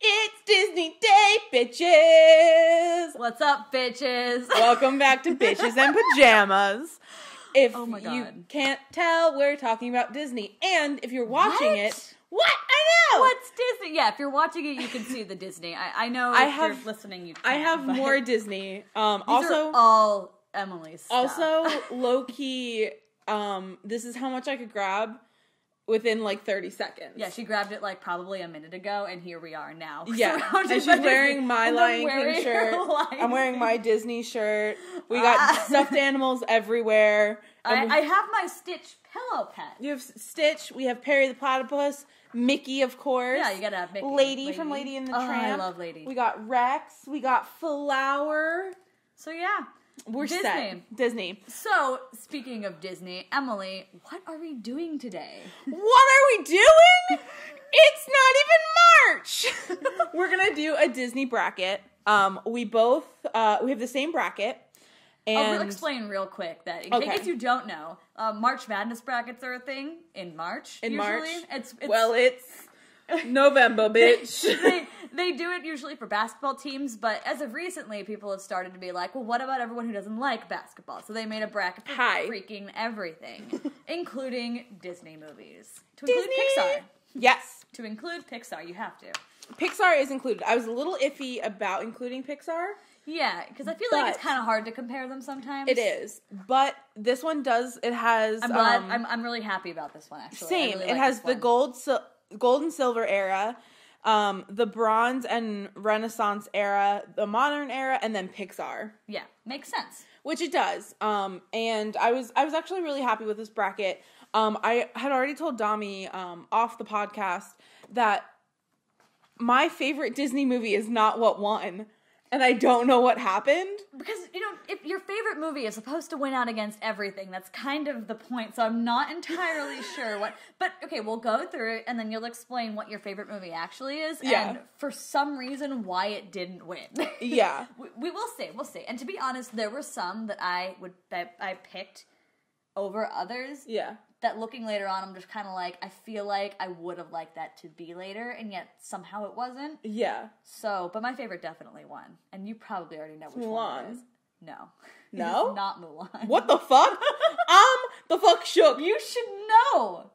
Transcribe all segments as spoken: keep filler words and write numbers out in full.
It's Disney Day, bitches! What's up, bitches? Welcome back to Bitches and Pajamas. If oh my God. You can't tell, we're talking about Disney. And if you're watching what? it... What? I know! What's Disney? Yeah, if you're watching it, you can see the Disney. I, I know I if have, you're listening, you can. I have but... more Disney. Um, These also, are all Emily's stuff. Also, low-key, um, this is how much I could grab within, like, thirty seconds. Yeah, she grabbed it, like, probably a minute ago, and here we are now. Yeah, and she's wearing my Lion King shirt. I'm wearing my Disney shirt. We got uh, stuffed animals everywhere. I, I have my Stitch pillow pet. You have Stitch. We have Perry the Platypus. Mickey, of course. Yeah, you gotta have Mickey. Lady, Lady. from Lady and the oh, Tramp. I love Lady. We got Rex. We got Flower. So, yeah. We're Disney. set. Disney. So, speaking of Disney, Emily, what are we doing today? What are we doing? It's not even March! We're going to do a Disney bracket. Um, we both, uh, we have the same bracket. And I'll re- explain real quick that, in okay. case you don't know, uh, March Madness brackets are a thing in March. In usually. March? It's, it's, well, it's... November, bitch. they, they do it usually for basketball teams, but as of recently, people have started to be like, well, what about everyone who doesn't like basketball? So they made a bracket for Hi. freaking everything, including Disney movies. To Disney? include Pixar. Yes. To include Pixar, you have to. Pixar is included. I was a little iffy about including Pixar. Yeah, because I feel but, like it's kind of hard to compare them sometimes. It is, but this one does, it has... I'm glad, um, I'm, I'm really happy about this one, actually. Same. Really it like has the one. gold... So- Gold and Silver era, um, the Bronze and Renaissance era, the Modern era, and then Pixar. Yeah, makes sense. Which it does. Um, and I was I was actually really happy with this bracket. Um, I had already told Dami um, off the podcast that my favorite Disney movie is not what won. And I don't know what happened. Because, you know, if your favorite movie is supposed to win out against everything. That's kind of the point. So I'm not entirely sure what... But, okay, we'll go through it, and then you'll explain what your favorite movie actually is. Yeah. And for some reason, why it didn't win. Yeah. we, we will see. We'll see. And to be honest, there were some that I would that I picked over others. Yeah. That looking later on, I'm just kind of like, I feel like I would have liked that to be later, and yet somehow it wasn't. Yeah. So, but my favorite definitely won, and you probably already know which Mulan. one it is. No. No? Not Mulan. What the fuck? I'm the fuck shook. You should know.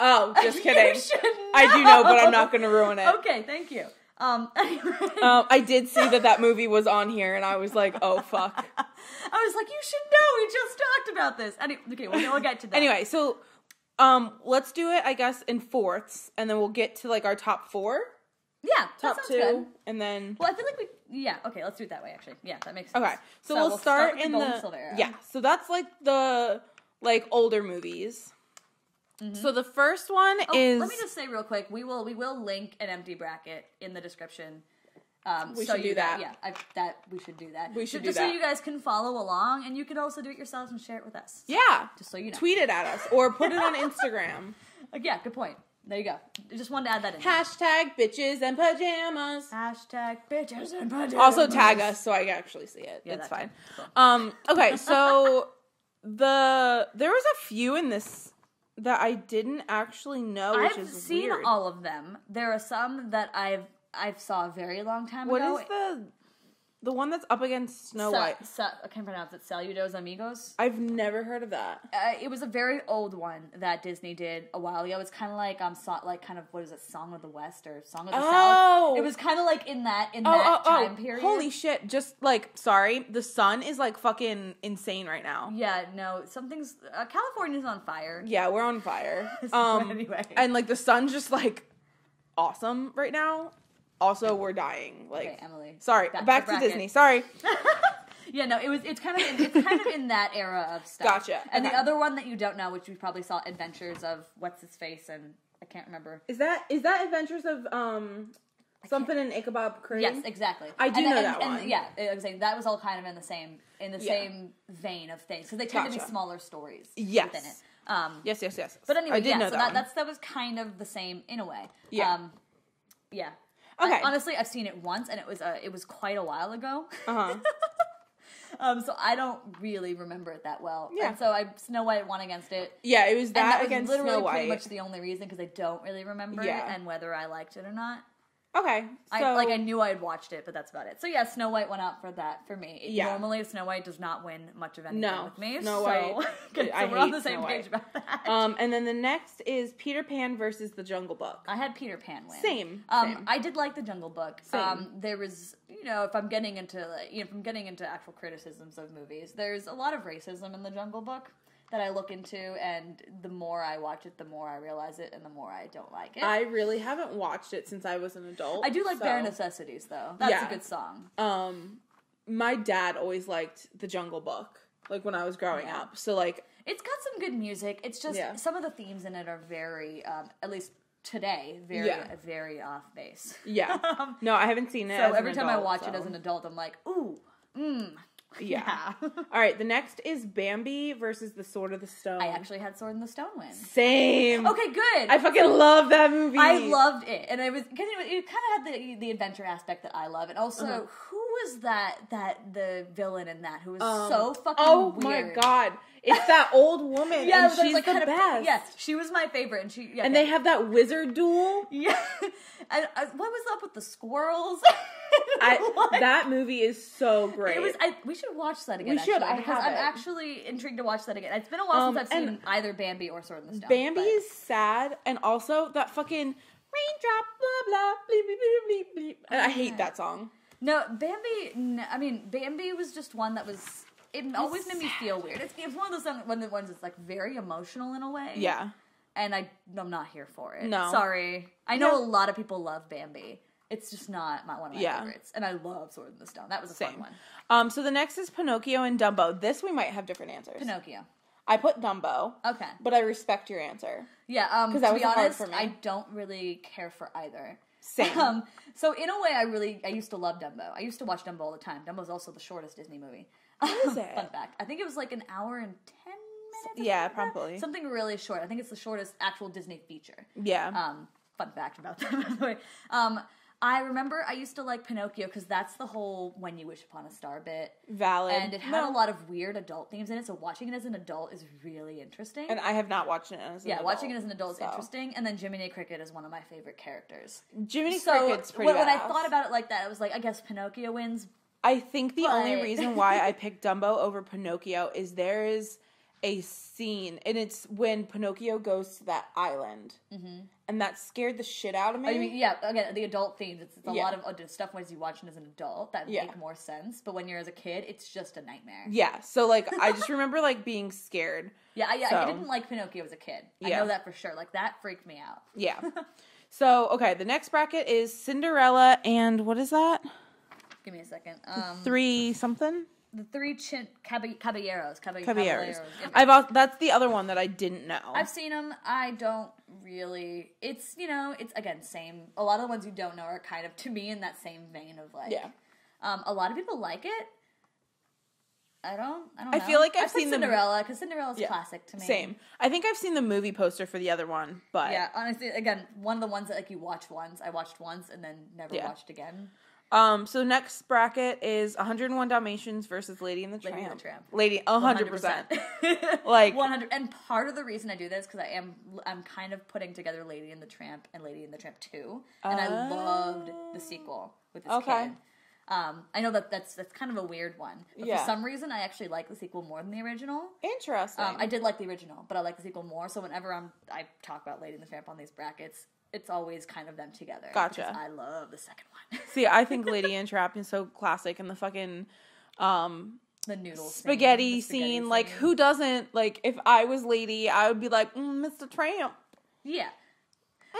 Oh, just kidding. You should know. I do know, but I'm not going to ruin it. Okay, thank you. Um, anyway. um, I did see that that movie was on here, and I was like, oh, fuck. I was like, you should know. We just talked about this. Anyway, okay, we'll, we'll get to that. Anyway, so um, let's do it, I guess, in fourths, and then we'll get to, like, our top four. Yeah, top two, good. and then... Well, I feel like we... Yeah, okay, let's do it that way, actually. Yeah, that makes sense. Okay, so, so we'll, we'll start, start in the... the Silver era. Yeah, so that's, like, the, like, older movies. Mm-hmm. So the first one oh, is... Let me just say real quick, we will we will link an empty bracket in the description. Um, we so should you do that. Guys, yeah, I, that. We should do that. We should so, do just that. Just so you guys can follow along, and you can also do it yourselves and share it with us. So, yeah. Just so you know. Tweet it at us, or put it on Instagram. Like, yeah, good point. There you go. Just wanted to add that in. Hashtag bitches and pajamas. Hashtag bitches and pajamas. Also tag us so I can actually see it. Yeah, it's fine. Cool. Um, okay, so the there was a few in this... That I didn't actually know, which I've is I've seen weird. all of them. There are some that I've I've saw a very long time what ago. What is the the one that's up against Snow Sa- White? Sa- I can't pronounce it. Saludos Amigos? I've never heard of that. Uh, it was a very old one that Disney did a while ago. It's kind of like um, so, like kind of what is it, Song of the West or Song of the oh. South? It was kind of like in that in oh, that oh, time oh. period. Holy shit! Just like sorry, the sun is like fucking insane right now. Yeah, no, something's uh, California's on fire. Yeah, we're on fire. so um, anyway, and like the sun's just like awesome right now. Also, we're dying. Like, okay, Emily. Sorry, back, back to, to Disney. Sorry. yeah, no, it was. It's kind of. It's kind of in that era of stuff. Gotcha. And okay. the other one that you don't know, which you probably saw, Adventures of what's his face, and I can't remember. Is that is that Adventures of um something in Ichabod Crane? Yes, exactly. I do and, know and, that and, one. And, yeah, I was saying that was all kind of in the same in the yeah. same vein of things because they tend gotcha. to be smaller stories yes. within it. Um, yes, yes, yes. But anyway, I did yeah. Know so that that, that's, that was kind of the same in a way. Yeah. Um, yeah. Okay. I, honestly, I've seen it once, and it was uh, it was quite a while ago. Uh-huh. um, so I don't really remember it that well. Yeah. And so I Snow White won against it. Yeah, it was that, and that against was Snow White. Literally, pretty much the only reason because I don't really remember yeah. it and whether I liked it or not. Okay. So... I, like, I knew I had watched it, but that's about it. So, yeah, Snow White went out for that for me. Yeah. Normally, Snow White does not win much of anything no, with me. No, so, so I we're on the same Snow page White. About that. Um, and then the next is Peter Pan versus The Jungle Book. I had Peter Pan win. Same. Um, same. I did like The Jungle Book. Same. Um, there was, you know, if I'm getting into, like, you know, if I'm getting into actual criticisms of movies, there's a lot of racism in The Jungle Book that I look into, and the more I watch it, the more I realize it, and the more I don't like it. I really haven't watched it since I was an adult. I do like so. Bare Necessities, though. That's yeah. a good song. Um, my dad always liked The Jungle Book, like, when I was growing yeah. up. So, like... It's got some good music. It's just yeah. some of the themes in it are very, um, at least... Today, very, yeah. very off base. Yeah. um, no, I haven't seen it. So as every an time adult, I watch so. It as an adult, I'm like, ooh, mmm. Yeah. yeah. All right. The next is Bambi versus The Sword of the Stone. I actually had Sword in the Stone win. Same. Okay. Good. I fucking love that movie. I loved it, and I was because it, it kind of had the the adventure aspect that I love, and also uh-huh. who was that that the villain in that who was um, so fucking oh weird. My god. It's that old woman, yeah, and she's like, the kind of, best. Yeah, she was my favorite, and she. Yeah, and okay. they have that wizard duel. Yeah, and uh, what was up with the squirrels? I, that movie is so great. It was. I, we should watch that again. We should. Actually, I because I'm it. actually intrigued to watch that again. It's been a while um, since I've seen either Bambi or Sword in the Stone. Bambi but. Is sad, and also that fucking raindrop, blah blah, bleep bleep bleep bleep. And I hate that song. No, Bambi. No, I mean, Bambi was just one that was. It it's always made me feel weird. It's, it's one of those one of the ones that's like very emotional in a way. Yeah, and I I'm not here for it. No, sorry. I know no. a lot of people love Bambi. It's just not my, one of my yeah. favorites. And I love Sword in the Stone. That was a Same. fun one. Um, so the next is Pinocchio and Dumbo. This we might have different answers. Pinocchio. I put Dumbo. Okay, but I respect your answer. Yeah, um, because that to was be honest, hard for me. I don't really care for either. Same. Um, so in a way, I really I used to love Dumbo. I used to watch Dumbo all the time. Dumbo's also the shortest Disney movie. What is it? Fun fact. I think it was like an hour and ten minutes. Yeah, probably. Something really short. I think it's the shortest actual Disney feature. Yeah. Um, fun fact about that, by the way. Um, I remember I used to like Pinocchio because that's the whole When You Wish Upon a Star bit. Valid. And it had no. a lot of weird adult themes in it, so watching it as an adult is really interesting. And I have not watched it as an yeah, adult. Yeah, watching it as an adult so. is interesting. And then Jiminy Cricket is one of my favorite characters. Jiminy so Cricket's pretty when, when I thought about it like that, I was like, I guess Pinocchio wins. I think the but. only reason why I picked Dumbo over Pinocchio is there is a scene, and it's when Pinocchio goes to that island, mm-hmm. and that scared the shit out of me. Oh, you mean, yeah, again, the adult themes. It's, it's a yeah. lot of stuff when you watch it as an adult that yeah. make more sense, but when you're as a kid, it's just a nightmare. Yeah, so, like, I just remember, like, being scared. Yeah, I, yeah, so. I didn't like Pinocchio as a kid. I yeah. know that for sure. Like, that freaked me out. Yeah. So, okay, the next bracket is Cinderella and what is that? Give me a second. Um, three something? The Three chin- cab- Caballeros. Cab- caballeros. Caballeros. I've also, that's the other one that I didn't know. I've seen them. I don't really... It's, you know, it's, again, same. A lot of the ones you don't know are kind of, to me, in that same vein of, like... Yeah. Um, a lot of people like it. I don't I don't know. I feel like I've, I've seen Cinderella, because Cinderella's yeah. classic to me. Same. I think I've seen the movie poster for the other one, but... Yeah, honestly, again, one of the ones that, like, you watch once. I watched once and then never yeah. watched again. Um, so next bracket is one oh one Dalmatians versus Lady and the Tramp. Lady and the Tramp. Lady, one hundred percent. Like... one hundred. And part of the reason I do this, because I am, I'm kind of putting together Lady and the Tramp and Lady and the Tramp two, and uh, I loved the sequel with this okay. kid. Um, I know that that's, that's kind of a weird one, but yeah. for some reason I actually like the sequel more than the original. Interesting. Um, I did like the original, but I like the sequel more, so whenever I'm, I talk about Lady and the Tramp on these brackets... It's always kind of them together. Gotcha. I love the second one. See, I think Lady and Trap is so classic, and the fucking um, the noodle spaghetti scene. The spaghetti scene. Like, who doesn't? Like, if I was Lady, I would be like, mm, Mister Tramp. Yeah.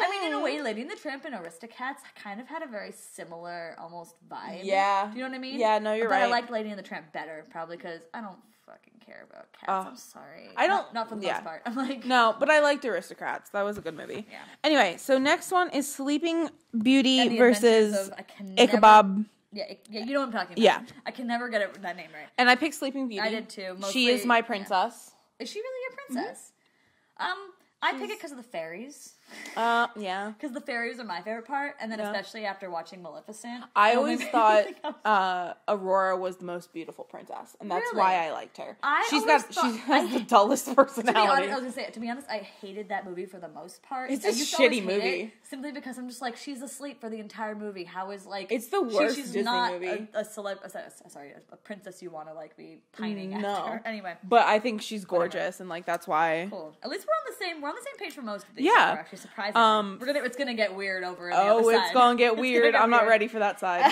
I mean, in a way, Lady and the Tramp and Aristocats kind of had a very similar, almost vibe. Yeah. Do you know what I mean? Yeah, no, you're but right. But I liked Lady and the Tramp better, probably because I don't fucking care about cats. Uh, I'm sorry. I don't. Not, not for the yeah. most part. I'm like. No, but I liked Aristocrats. That was a good movie. Yeah. Anyway, so next one is Sleeping Beauty versus of, Ichabod. Never, yeah, yeah, you know what I'm talking about. Yeah. I can never get it, that name right. And I picked Sleeping Beauty. I did too. Mostly, she is my princess. Yeah. Is she really your princess? Mm-hmm. Um, I She's, pick it because of the fairies. Uh, yeah. Because the fairies are my favorite part, and then yeah. especially after watching Maleficent. I always thought uh, Aurora was the most beautiful princess, and that's really? why I liked her. I she's got thought, she has I, the dullest personality. Honest, I was gonna say, to be honest, I hated that movie for the most part. It's I a shitty movie, simply because I'm just like, she's asleep for the entire movie. How is like it's the worst she, she's Disney not movie. A, a celeb, a, sorry, a princess you want to like be pining no. after. Anyway, but I think she's gorgeous, Whatever. and like that's why. Cool. At least we're on the same. We're on the same page for most of these. Yeah. We're actually surprised. Um, We're gonna, it's going to get weird over on the oh, other side. Oh, it's going to get weird. I'm weird. not ready for that side.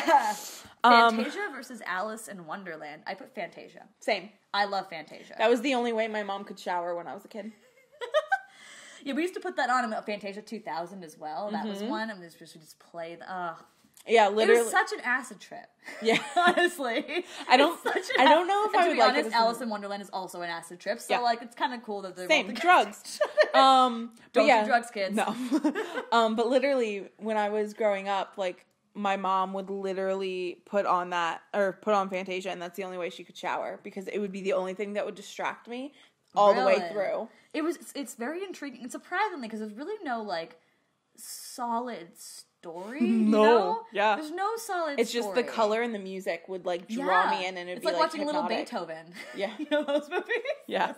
um, Fantasia versus Alice in Wonderland. I put Fantasia. Same. I love Fantasia. That was the only way my mom could shower when I was a kid. Yeah, we used to put that on. Fantasia two thousand as well. That mm-hmm. was one. And we used to just play the... Uh, yeah, literally. It was such an acid trip. Yeah. Honestly. I don't I don't know if I would like it. To be honest, like Alice in Wonderland is also an acid trip. So, yeah. like, it's kind of cool that they're... Same. Drugs. um, don't yeah. do drugs, kids. No. um, but literally, when I was growing up, like, my mom would literally put on that, or put on Fantasia, and that's the only way she could shower. Because it would be the only thing that would distract me all really? the way through. It was, it's, it's very intriguing. And surprisingly, because there's really no, like, solid story. Story, no, you know? yeah. There's no solid. It's story. Just the color and the music would like draw yeah. me in, and it'd it's be like, like watching hypnotic. Little Beethoven. Yeah, you know those movies. Yeah.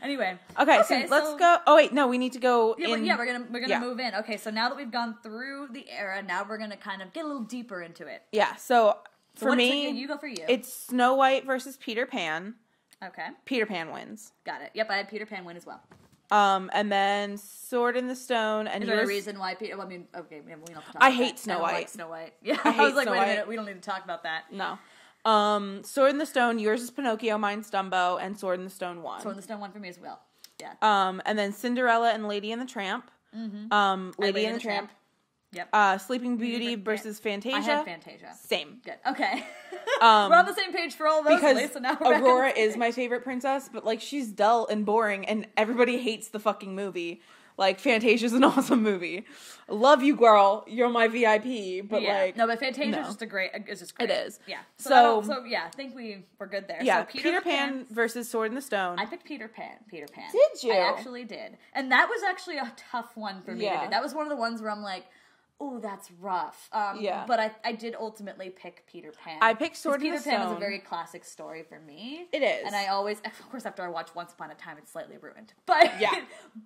Anyway, okay, okay so, so let's go. Oh wait, no, we need to go. Yeah, in... yeah we're gonna we're gonna yeah. move in. Okay, so now that we've gone through the era, now we're gonna kind of get a little deeper into it. Yeah. So, so for me, you? you go for you. It's Snow White versus Peter Pan. Okay. Peter Pan wins. Got it. Yep, I had Peter Pan win as well. Um, and then Sword in the Stone. And is there yours... a reason why Peter, well, I mean, okay, we don't have to talk I about hate that. Snow I White. Like Snow White. Yeah, I, I was like, Snow wait White. a minute, we don't need to talk about that. No. Um, Sword in the Stone, yours is Pinocchio, mine's Dumbo, and Sword in the Stone won. Sword in the Stone won for me as well. Yeah. Um, and then Cinderella and Lady and the Tramp. Mm-hmm. Um, Lady, Lady and, and the Tramp. Tramp. Yep. Uh, Sleeping Beauty versus Fantasia. I had Fantasia. Same. Good. Okay. um, we're on the same page for all those. Because so now we're Aurora is my favorite princess, but like she's dull and boring, and everybody hates the fucking movie. Like Fantasia's an awesome movie. Love you, girl. You're my V I P. But yeah. like, no, but Fantasia's no. just a great. It's just great. It is. Yeah. So so, so yeah, I think we we're good there. Yeah. So Peter, Peter Pan, Pan versus Sword in the Stone. I picked Peter Pan. Peter Pan. Did you? I actually did, and that was actually a tough one for me. Yeah. To do. That was one of the ones where I'm like. Oh, that's rough. Um, yeah. But I, I did ultimately pick Peter Pan. I picked Sword in the Stone. Peter Pan is a very classic story for me. It is. And I always, of course, after I watch Once Upon a Time, it's slightly ruined. But, yeah.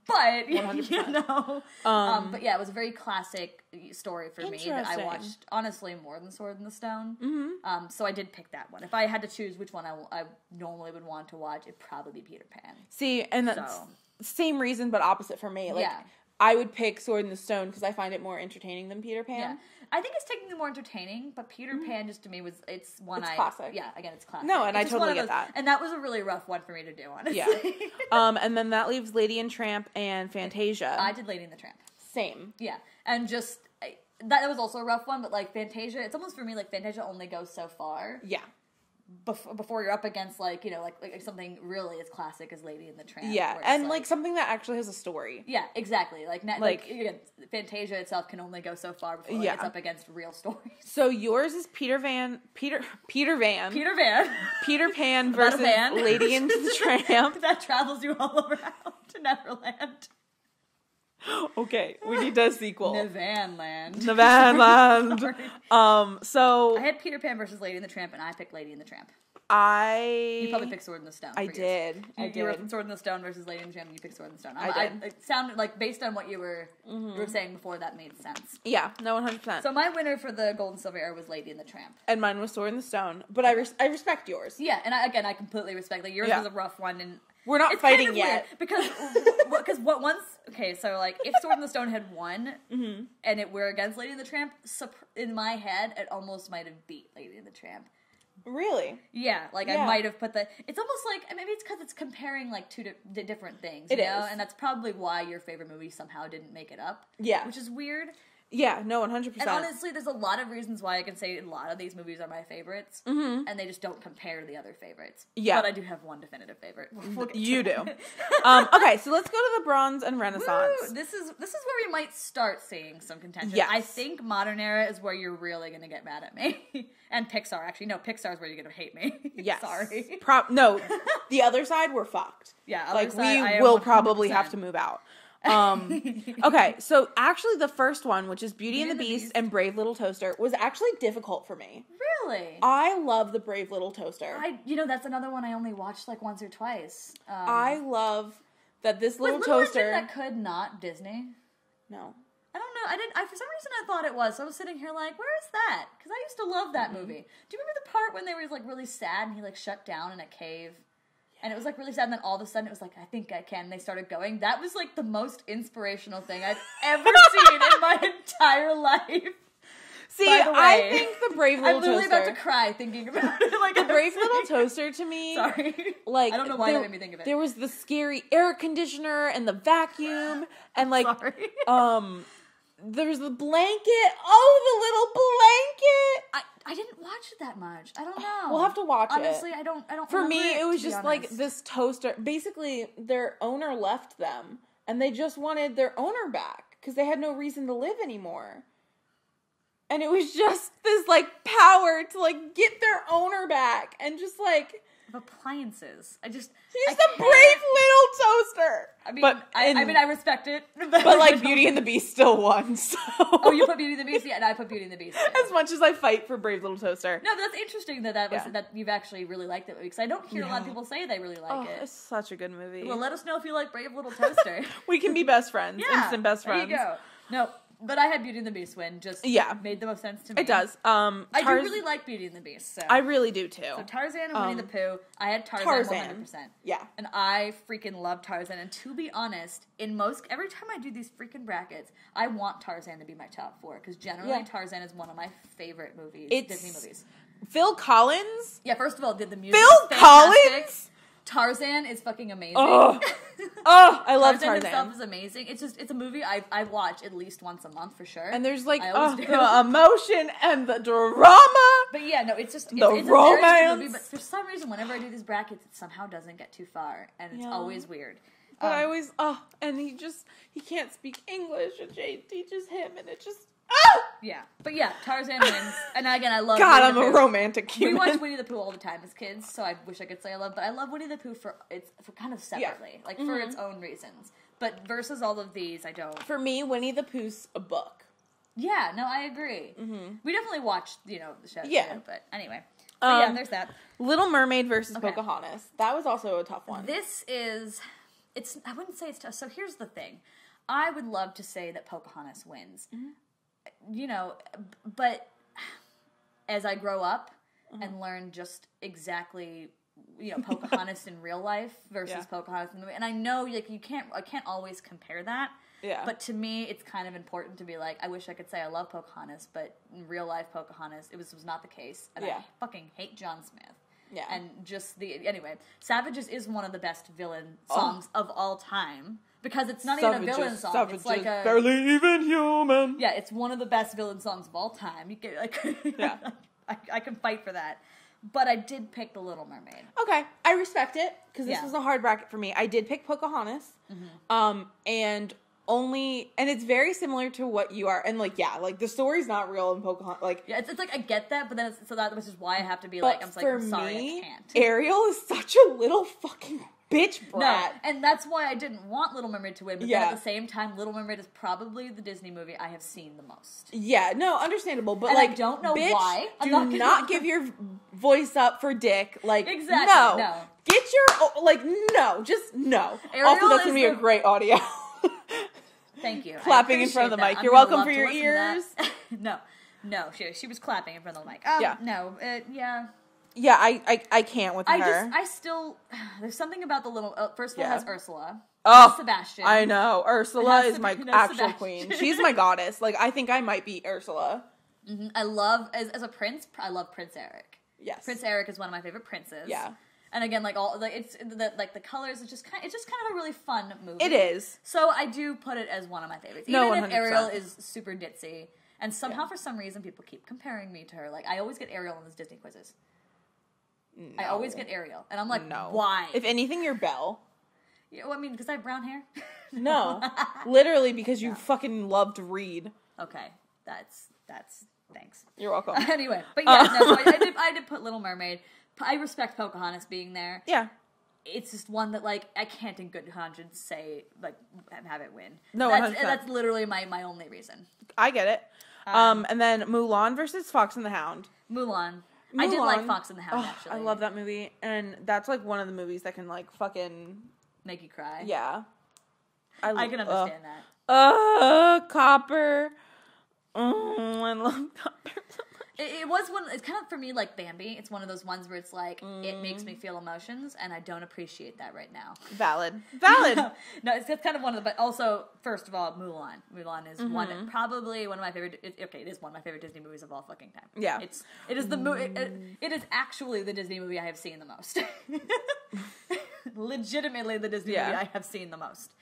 but, one hundred percent. You know. Um, um, but yeah, it was a very classic story for me that I watched, honestly, more than Sword in the Stone. Mm-hmm. Um, so I did pick that one. If I had to choose which one I, I normally would want to watch, it'd probably be Peter Pan. See, and that's so. Same reason, but opposite for me. Like, yeah. I would pick Sword in the Stone because I find it more entertaining than Peter Pan. Yeah. I think it's technically more entertaining, but Peter mm-hmm. Pan just to me was, it's one it's I... classic. Yeah, again, it's classic. No, and it's I totally get those, that. And that was a really rough one for me to do, honestly. Yeah. um, and then that leaves Lady and Tramp and Fantasia. I did Lady and the Tramp. Same. Yeah. And just, I, that was also a rough one, but like Fantasia, it's almost for me like Fantasia only goes so far. Yeah. Before you're up against, like, you know, like, like something really as classic as Lady and the Tramp. Yeah, and, like, like, something that actually has a story. Yeah, exactly. Like, not, like, like again, Fantasia itself can only go so far before like, yeah. it's up against real stories. So yours is Peter Van... Peter... Peter Van... Peter Van. Peter Pan versus Lady and the Tramp. That travels you all over out to Neverland. Okay, we need a sequel. Nevanland. Nevanland. um, so... I had Peter Pan versus Lady and the Tramp, and I picked Lady and the Tramp. I... You probably picked Sword in the Stone. I did. You, I did. You were Sword in the Stone versus Lady and the Tramp, and you picked Sword in the Stone. I, I did. I, it sounded like, based on what you were mm-hmm. you were saying before, that made sense. Yeah, no, one hundred percent. So my winner for the Gold and Silver era was Lady and the Tramp. And mine was Sword in the Stone, but I, res- I respect yours. Yeah, and I, again, I completely respect that. Yours yeah. was a rough one, and... We're not it's fighting kind of yet. Weird because because what once... Okay, so, like, if Sword in the Stone had won mm-hmm. and it were against Lady and the Tramp, in my head, it almost might have beat Lady and the Tramp. Really? Yeah, like, yeah. I might have put the... It's almost like... Maybe it's because it's comparing, like, two di- different things, you it know? Is. And that's probably why your favorite movie somehow didn't make it up. Yeah. Which is weird. Yeah, no, one hundred percent. And honestly, there's a lot of reasons why I can say a lot of these movies are my favorites, mm-hmm. and they just don't compare to the other favorites. Yeah. But I do have one definitive favorite. We'll you do. um, okay, so let's go to the Bronze and Renaissance. Woo! This is this is where we might start seeing some contention. Yes. I think Modern Era is where you're really going to get mad at me. And Pixar, actually. No, Pixar is where you're going to hate me. Yes. Sorry. Pro- no, the other side, we're fucked. Yeah, other like, side, we will probably have to move out. Um, okay, so actually the first one, which is Beauty, Beauty and the, the Beast, Beast and Brave Little Toaster, was actually difficult for me. Really? I love the Brave Little Toaster. I, you know, that's another one I only watched like once or twice. Um, I love that this little toaster. That could not Disney. No. I don't know. I didn't. I, for some reason, I thought it was. So I was sitting here like, "Where is that?" Because I used to love that mm-hmm. movie. Do you remember the part when they were like really sad and he like shut down in a cave, yeah. and it was like really sad, and then all of a sudden it was like, "I think I can." And they started going. That was like the most inspirational thing I've ever seen in my entire life. See, By the way, I think the Brave Little Toaster. I'm literally toaster, about to cry thinking about it. Like the Brave Little Toaster to me. Sorry. Like, I don't know why there, that made me think of it. There was the scary air conditioner and the vacuum and like, sorry. um, there's the blanket. Oh, the little blanket. I, I didn't watch it that much. I don't know. We'll have to watch Honestly, it. Honestly, I don't, I don't For me, it, it was just like this toaster. Basically, their owner left them and they just wanted their owner back because they had no reason to live anymore. And it was just this, like, power to, like, get their owner back and just, like... appliances. I just... She's the brave little toaster! I mean, but, I, and, I mean, I respect it. But, but like, Beauty and the Beast still won, so... Oh, you put Beauty and the Beast? Yeah, and I put Beauty and the Beast. Yeah. As much as I fight for Brave Little Toaster. No, that's interesting that that, was, yeah. that you've actually really liked it, because I don't hear no. a lot of people say they really like oh, it. It's such a good movie. Well, let us know if you like Brave Little Toaster. We can be best friends. Yeah. Instant best friends. There you go. No. But I had Beauty and the Beast win. Just yeah. made the most sense to me. It does. Um, Tarz- I do really like Beauty and the Beast. So. I really do, too. So Tarzan and um, Winnie the Pooh. I had Tarzan, Tarzan one hundred percent. Yeah. And I freaking love Tarzan. And to be honest, in most, every time I do these freaking brackets, I want Tarzan to be my top four. Because generally yeah. Tarzan is one of my favorite movies, it's Disney movies. Phil Collins? Yeah, first of all, did the music. Phil fantastic. Collins? Tarzan is fucking amazing. Oh, oh I love Tarzan. Tarzan himself is amazing. It's just, it's a movie I I watch at least once a month for sure. And there's like oh, the emotion and the drama. But yeah, no, it's just, it's, the it's romance. A very good movie, but for some reason, whenever I do these brackets, it somehow doesn't get too far. And it's yeah. always weird. But um, I always, oh, and he just, he can't speak English and Jade teaches him and it just. Oh! Yeah, but yeah, Tarzan wins, and again, I love. God, Winnie I'm the Pooh. A romantic human. We watch Winnie the Pooh all the time as kids, so I wish I could say I love, but I love Winnie the Pooh for it's for kind of separately, yeah. like mm-hmm. for its own reasons. But versus all of these, I don't. For me, Winnie the Pooh's a book. Yeah, no, I agree. Mm-hmm. We definitely watched, you know, the show. Yeah, too, but anyway, but um, yeah, there's that. Little Mermaid versus okay. Pocahontas. That was also a tough one. This is, it's. I wouldn't say it's tough. So here's the thing, I would love to say that Pocahontas wins. Mm-hmm. You know, but as I grow up mm-hmm. and learn just exactly, you know, Pocahontas in real life versus yeah. Pocahontas in the movie, and I know like you can't, I can't always compare that. Yeah. But to me, it's kind of important to be like, I wish I could say I love Pocahontas, but in real life, Pocahontas, it was was not the case, and yeah. I fucking hate John Smith. Yeah. And just the anyway, Savages is one of the best villain songs oh. of all time. Because it's not savages, even a villain song. Savages, it's like a barely even human. Yeah, it's one of the best villain songs of all time. You get like, yeah, I, I can fight for that. But I did pick The Little Mermaid. Okay, I respect it because this yeah. was a hard bracket for me. I did pick Pocahontas, mm-hmm. um, and only, and it's very similar to what you are. And like, yeah, like the story's not real in Pocahontas. Like, yeah, it's, it's like I get that, but then it's, so that which is why I have to be like, I'm like, I'm sorry, me, I can't. Ariel is such a little fucking. Bitch brat. No, and that's why I didn't want Little Mermaid to win, but yeah. then at the same time, Little Mermaid is probably the Disney movie I have seen the most. Yeah, no, understandable, but and like, I don't know bitch, why. I'm do not, gonna... not give your voice up for dick. Like, exactly. No, no. Get your like, no, just no. Ariel also, that's gonna be the... a great audio. Thank you. Clapping in front of the that. Mic. I'm You're welcome for your ears. no, no, she she was clapping in front of the mic. Um, yeah, no, uh, yeah. Yeah, I, I I can't with I her. I just, I still, there's something about the little, uh, first of all, yeah. has Ursula. Oh. Sebastian. I know. Ursula is Seb- my no, actual Sebastian. Queen. She's my goddess. Like, I think I might be Ursula. Mm-hmm. I love, as as a prince, I love Prince Eric. Yes. Prince Eric is one of my favorite princes. Yeah. And again, like, all, like, it's, the, like, the colors, it's just kind of, it's just kind of a really fun movie. It is. So I do put it as one of my favorites. Even no, one hundred percent. If Ariel is super ditzy. And somehow, yeah. for some reason, people keep comparing me to her. Like, I always get Ariel on those Disney quizzes. No. I always get Ariel, and I'm like, no. Why? If anything, you're Belle. Yeah, well, I mean, because I have brown hair. No, literally because you no. fucking love to read. Okay, that's that's thanks. You're welcome. Anyway, but yeah, uh. no, so I, I, did, I did put Little Mermaid. I respect Pocahontas being there. Yeah, it's just one that, like, I can't in good conscience say, like, have it win. No, that's, one hundred percent. That's literally my, my only reason. I get it. Um, um, and then Mulan versus Fox and the Hound. Mulan. Mulan. I did like Fox and the Hound, oh, actually. I love that movie. And that's, like, one of the movies that can, like, fucking... make you cry. Yeah. I, I can understand uh, that. Uh, Copper. Oh, I love Copper so much. It, it was one... It's kind of, for me, like Bambi. It's one of those ones where it's, like, mm. it makes me feel emotions, and I don't appreciate that right now. Valid. Valid! No, it's, it's kind of one of the... But also, first of all, Mulan. Mulan is mm-hmm. one... That, probably one of my favorite... It, okay, it is one of my favorite Disney movies of all fucking time. Yeah. It's, it is the movie... It, it, it is actually the Disney movie I have seen the most. Legitimately the Disney yeah. movie I have seen the most.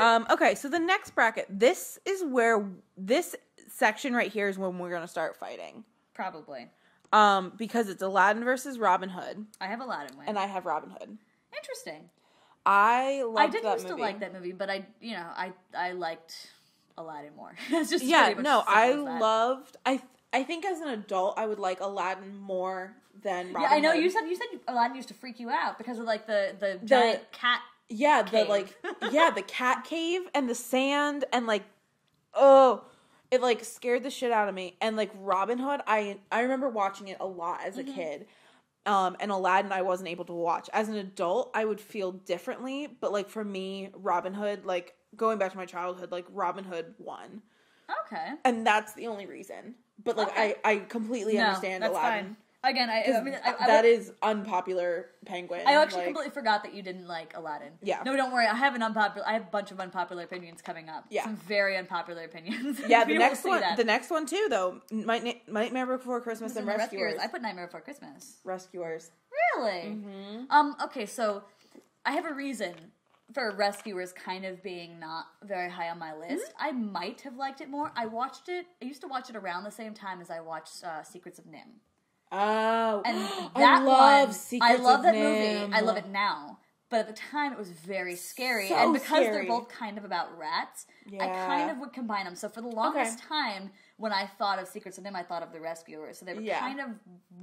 um, okay, so the next bracket, this is where, this section right here is when we're going to start fighting. Probably. Um, because it's Aladdin versus Robin Hood. I have Aladdin win. And I have Robin Hood. Interesting. I loved that movie. I didn't used to like that movie, but I, you know, I, I liked Aladdin more. That's just yeah, pretty much no, I loved, I I think as an adult, I would like Aladdin more than Robin Hood. Yeah, I know, Hood. you said you said Aladdin used to freak you out because of, like, the, the, the giant cat. Yeah, the cave. like, yeah, the cat cave and the sand and, like, oh, it, like, scared the shit out of me. And, like, Robin Hood, I I remember watching it a lot as a mm-hmm. kid. Um, and Aladdin, I wasn't able to watch. As an adult, I would feel differently. But, like, for me, Robin Hood, like, going back to my childhood, like, Robin Hood won. Okay. And that's the only reason. But, like, okay. I, I completely no, understand that's Aladdin. Fine. Again, I, I mean, I, I that would, is unpopular penguin. I actually like, completely forgot that you didn't like Aladdin. Yeah. No, don't worry. I have an unpopular. I have a bunch of unpopular opinions coming up. Yeah. Some very unpopular opinions. Yeah. The next one. That. The next one too, though. Nightmare Before Christmas and, and Rescuers. Rescuers. I put Nightmare Before Christmas. Rescuers. Really? Mm-hmm. Um. Okay. So, I have a reason for Rescuers kind of being not very high on my list. Mm-hmm. I might have liked it more. I watched it. I used to watch it around the same time as I watched uh, Secrets of NIMH. Oh, and that I love one, Secrets I love of that NIMH. movie. I love it now, but at the time it was very scary. So and because scary. They're both kind of about rats, yeah. I kind of would combine them. So for the longest okay. time, when I thought of Secrets of NIMH, I thought of The Rescuers. So they were yeah. kind of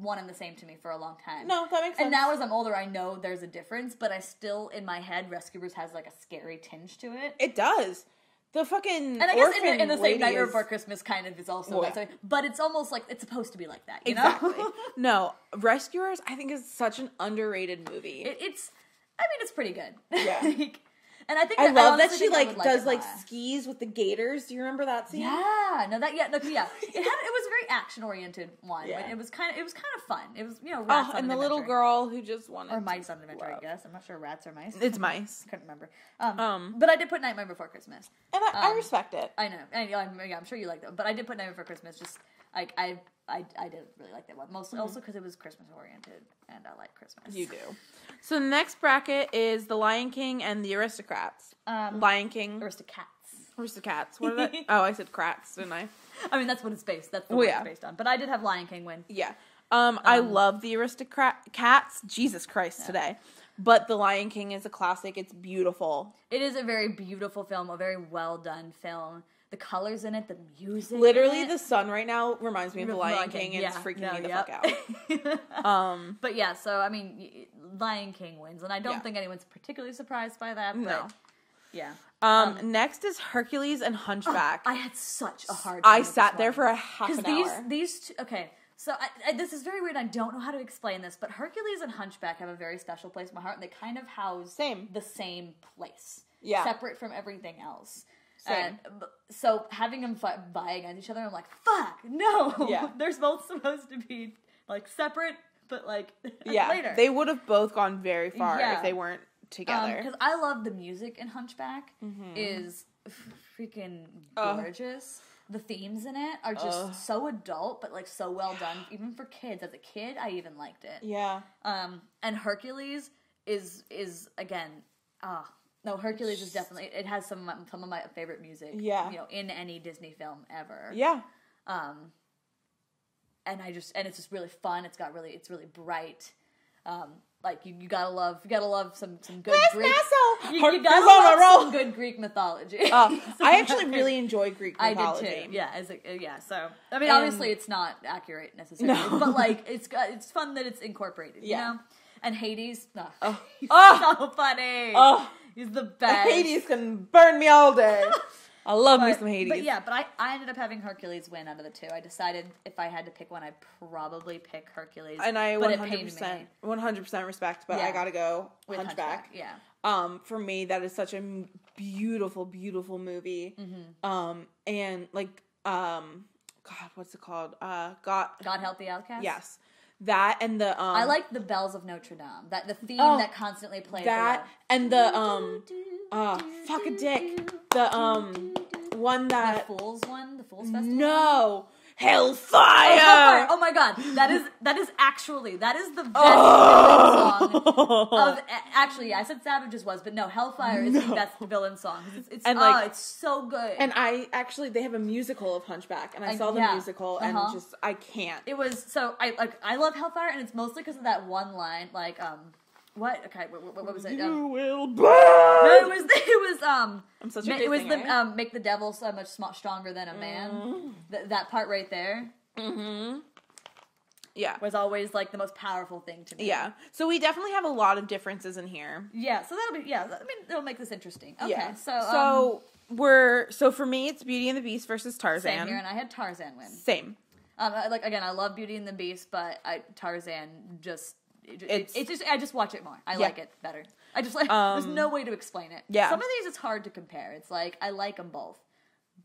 one and the same to me for a long time. No, that makes sense. And now as I'm older, I know there's a difference, but I still in my head, Rescuers has like a scary tinge to it. It does. The fucking and I guess in the, in the same Nightmare Before Christmas kind of is also well, that, but it's almost like it's supposed to be like that, you exactly. know? Exactly. No, Rescuers I think is such an underrated movie. It, it's, I mean, it's pretty good. Yeah, like, and I think I that, love I that she like, like does like skis with the gators. Do you remember that scene? Yeah, no, that yeah, no, yeah. It had it was a very action oriented one. Yeah. It was kind of it was kind of fun. It was you know rats oh, on and the adventure. Little girl who just wanted or mice on an adventure. Love. I guess I'm not sure rats or mice. It's mice. I couldn't remember. Um, um, but I did put Nightmare Before Christmas, and I, um, I respect it. I know. I, I'm, yeah, I'm sure you like that. But I did put Nightmare Before Christmas. Just like I I I did really like that one. Mostly mm-hmm. also because it was Christmas oriented, and I like Christmas. You do. So the next bracket is The Lion King and The Aristocrats. Um, Lion King. Aristocats. Aristocats. What did I? Oh, I said crats, didn't I? I mean, that's what it's based. That's the well, yeah. it's based on. But I did have Lion King win. Yeah. Um, um I love The Aristocrats. Jesus Christ, yeah. today. But The Lion King is a classic. It's beautiful. It is a very beautiful film. A very well done film. The colors in it, the music. Literally, in it. The sun right now reminds me of The Lion King, King and yeah. it's freaking no, me the yep. fuck out. um, but yeah, so I mean, Lion King wins, and I don't yeah. think anyone's particularly surprised by that. But no, yeah. Um, um, next is Hercules and Hunchback. Oh, I had such a hard time. I sat there for a half an these, hour. These two, okay. So I, I, this is very weird. I don't know how to explain this, but Hercules and Hunchback have a very special place in my heart, and they kind of house same. the same place, yeah, separate from everything else. And so having them fight, buy against each other, I'm like, fuck, no. Yeah. They're both supposed to be, like, separate, but, like, yeah. later. They would have both gone very far yeah. if they weren't together. Because um, I love the music in Hunchback. Mm-hmm. is freaking gorgeous. Oh. The themes in it are just oh. so adult, but, like, so well yeah. done. Even for kids. As a kid, I even liked it. Yeah. Um, and Hercules is, is again, ah. Uh, No, Hercules is definitely, it has some some of my favorite music, yeah. you know, in any Disney film ever. Yeah. Um, and I just, and it's just really fun. It's got really, it's really bright. Um, like, you, you gotta love, you gotta love some, some good Where's Greek. Nassau? You, you gotta love some good Greek mythology. Uh, I actually really enjoy Greek mythology. I did too, yeah. As a, yeah, so, I mean, and obviously it's not accurate necessarily, no. but like, it's, it's fun that it's incorporated, yeah. you know? And Hades, oh, oh. He's oh. so funny. Oh. He's the best. Hades can burn me all day. I love but, me some Hades. But yeah, but I, I ended up having Hercules win out of the two. I decided if I had to pick one, I'd probably pick Hercules. And I but one hundred percent, one hundred percent respect, but yeah. I gotta go with Hunchback. Hunchback. Yeah. Um, for me, that is such a beautiful, beautiful movie. Mm-hmm. Um, and like, um, God, what's it called? Uh, God. God Help the Outcast. Yes. That and the um, I like the bells of Notre Dame. That the theme oh, that constantly plays. That and the um uh fuck a dick. The um one that the Fool's one, the Fool's Festival. No. Hellfire! Oh, Hellfire! Oh my God, that is that is actually that is the best oh. villain song of actually. Yeah, I said Savages was, but no, Hellfire is no. the best villain song. It's, it's and oh, like, it's so good. And I actually they have a musical of Hunchback, and I, I saw the yeah. musical, and uh-huh. just I can't. It was so I like I love Hellfire, and it's mostly because of that one line, like um. What? Okay, what, what, what was it? You um, will burn! No, it was, it was, um... I'm such a ma- It was singer. the, um, make the devil so much stronger than a man. Mm. Th- that part right there. Mm-hmm. Yeah. Was always, like, the most powerful thing to me. Yeah. So we definitely have a lot of differences in here. Yeah, so that'll be, yeah, I mean, it'll make this interesting. Okay, yeah. so, um... So, we're, so for me, it's Beauty and the Beast versus Tarzan. Same here, and I had Tarzan win. Same. Um, like, again, I love Beauty and the Beast, but I, Tarzan just... It, it's, it's just I just watch it more. I yeah. like it better. I just like um, there's no way to explain it. Yeah, some of these it's hard to compare. It's like I like them both,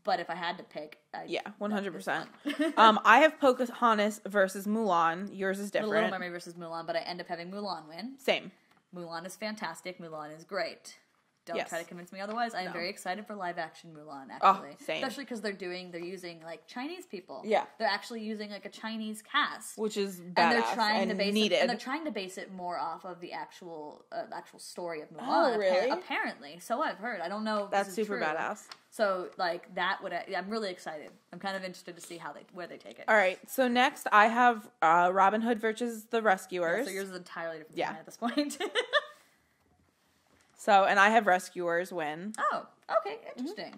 but if I had to pick, I yeah, one hundred percent. Um, I have Pocahontas versus Mulan. Yours is different. Little Mermaid versus Mulan, but I end up having Mulan win. Same. Mulan is fantastic. Mulan is great. Don't yes. try to convince me otherwise. I am no. very excited for live action Mulan. Actually, oh, same. Especially because they're doing, they're using like Chinese people. Yeah, they're actually using like a Chinese cast, which is badass and they're trying and to base needed. It, and they're trying to base it more off of the actual uh, actual story of Mulan. Oh, really? Appar- apparently, so I've heard. I don't know. If That's this is super true. Badass. So like that would I'm really excited. I'm kind of interested to see how they where they take it. All right. So next I have uh, Robin Hood versus the Rescuers. Yeah, so yours is entirely different yeah. at this point. So, and I have Rescuers win. Oh, okay, interesting. Mm-hmm.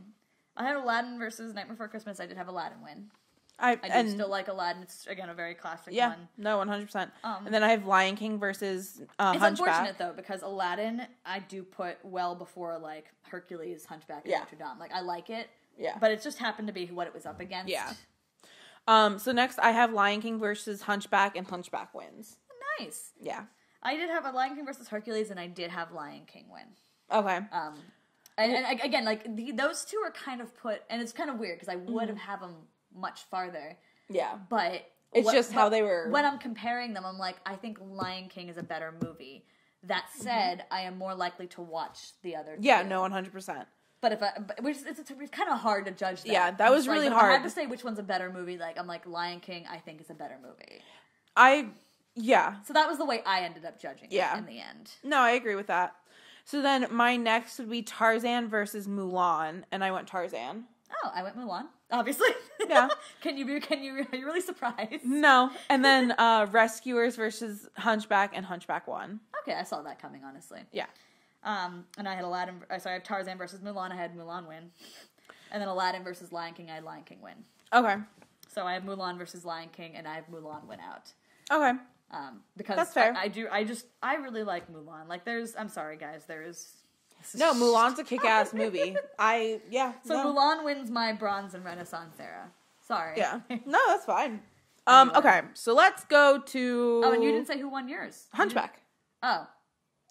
I had Aladdin versus Nightmare Before Christmas. I did have Aladdin win. I, I do still like Aladdin. It's, again, a very classic yeah, one. Yeah, no, one hundred percent. Um, and then I have Lion King versus uh, it's Hunchback. It's unfortunate, though, because Aladdin, I do put well before, like, Hercules, Hunchback, and yeah. Notre Dame. Like, I like it. Yeah. But it just happened to be what it was up against. Yeah. Um. So next, I have Lion King versus Hunchback, and Hunchback wins. Nice. Yeah. I did have a Lion King versus Hercules, and I did have Lion King win. Okay. Um, and, and again, like the, those two are kind of put, and it's kind of weird because I would have mm. had them much farther. Yeah. But it's what, just how they were. When I'm comparing them, I'm like, I think Lion King is a better movie. That said, mm-hmm. I am more likely to watch the other. Yeah. Two. No. One hundred percent. But if I, but it's, it's, it's kind of hard to judge that. Yeah, that was really like, hard. I have to say which one's a better movie. Like I'm like Lion King. I think is a better movie. I. Yeah. So that was the way I ended up judging yeah. it in the end. No, I agree with that. So then my next would be Tarzan versus Mulan, and I went Tarzan. Oh, I went Mulan, obviously. Yeah. Can you be, can you, are you really surprised? No. And then uh, Rescuers versus Hunchback, and Hunchback won. Okay, I saw that coming, honestly. Yeah. Um, and I had Aladdin, sorry, I had Tarzan versus Mulan, I had Mulan win. And then Aladdin versus Lion King, I had Lion King win. Okay. So I have Mulan versus Lion King, and I have Mulan win out. Okay. Um, because That's fair. I, I do, I just, I really like Mulan. Like, there's, I'm sorry, guys, there is. No, Mulan's a kick-ass movie. I, yeah. So no. Mulan wins my Bronze and Renaissance era. Sorry. Yeah. No, that's fine. Um, okay, so let's go to. Oh, and you didn't say who won yours. Hunchback. You oh.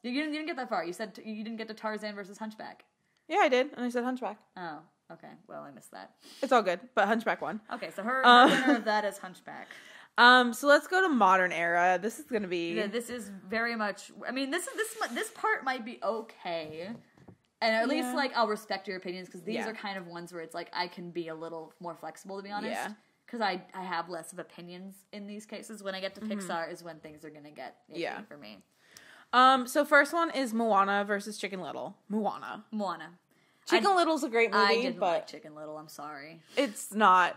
You didn't, you didn't get that far. You said, t- you didn't get to Tarzan versus Hunchback. Yeah, I did, and I said Hunchback. Oh. Okay, well, I missed that. It's all good, but Hunchback won. Okay, so her, her um. winner of that is Hunchback. Um, so let's go to modern era. This is going to be... Yeah, this is very much... I mean, this is this this part might be okay. And at yeah. least, like, I'll respect your opinions, because these yeah. are kind of ones where it's like, I can be a little more flexible, to be honest. Yeah. Because I, I have less of opinions in these cases. When I get to Pixar mm-hmm. is when things are going to get iffy yeah. for me. Um, so first one is Moana versus Chicken Little. Moana. Moana. Chicken I, Little's a great movie, I didn't but... like Chicken Little, I'm sorry. It's not...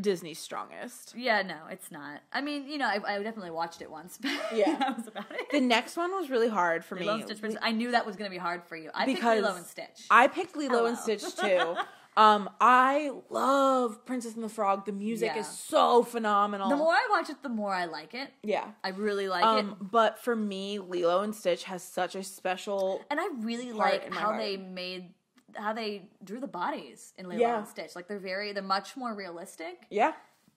Disney's strongest. Yeah, no, it's not. I mean, you know, I, I definitely watched it once, but yeah. that was about it. The next one was really hard for Lilo me. And Stitch, I knew that was going to be hard for you. I picked Lilo and Stitch. I picked Lilo Hello. and Stitch, too. Um, I love Princess and the Frog. The music yeah. is so phenomenal. The more I watch it, the more I like it. Yeah. I really like um, it. But for me, Lilo and Stitch has such a special And I really like how heart. they made, how they drew the bodies in Lilo yeah. and Stitch. Like, they're very, they're much more realistic. Yeah.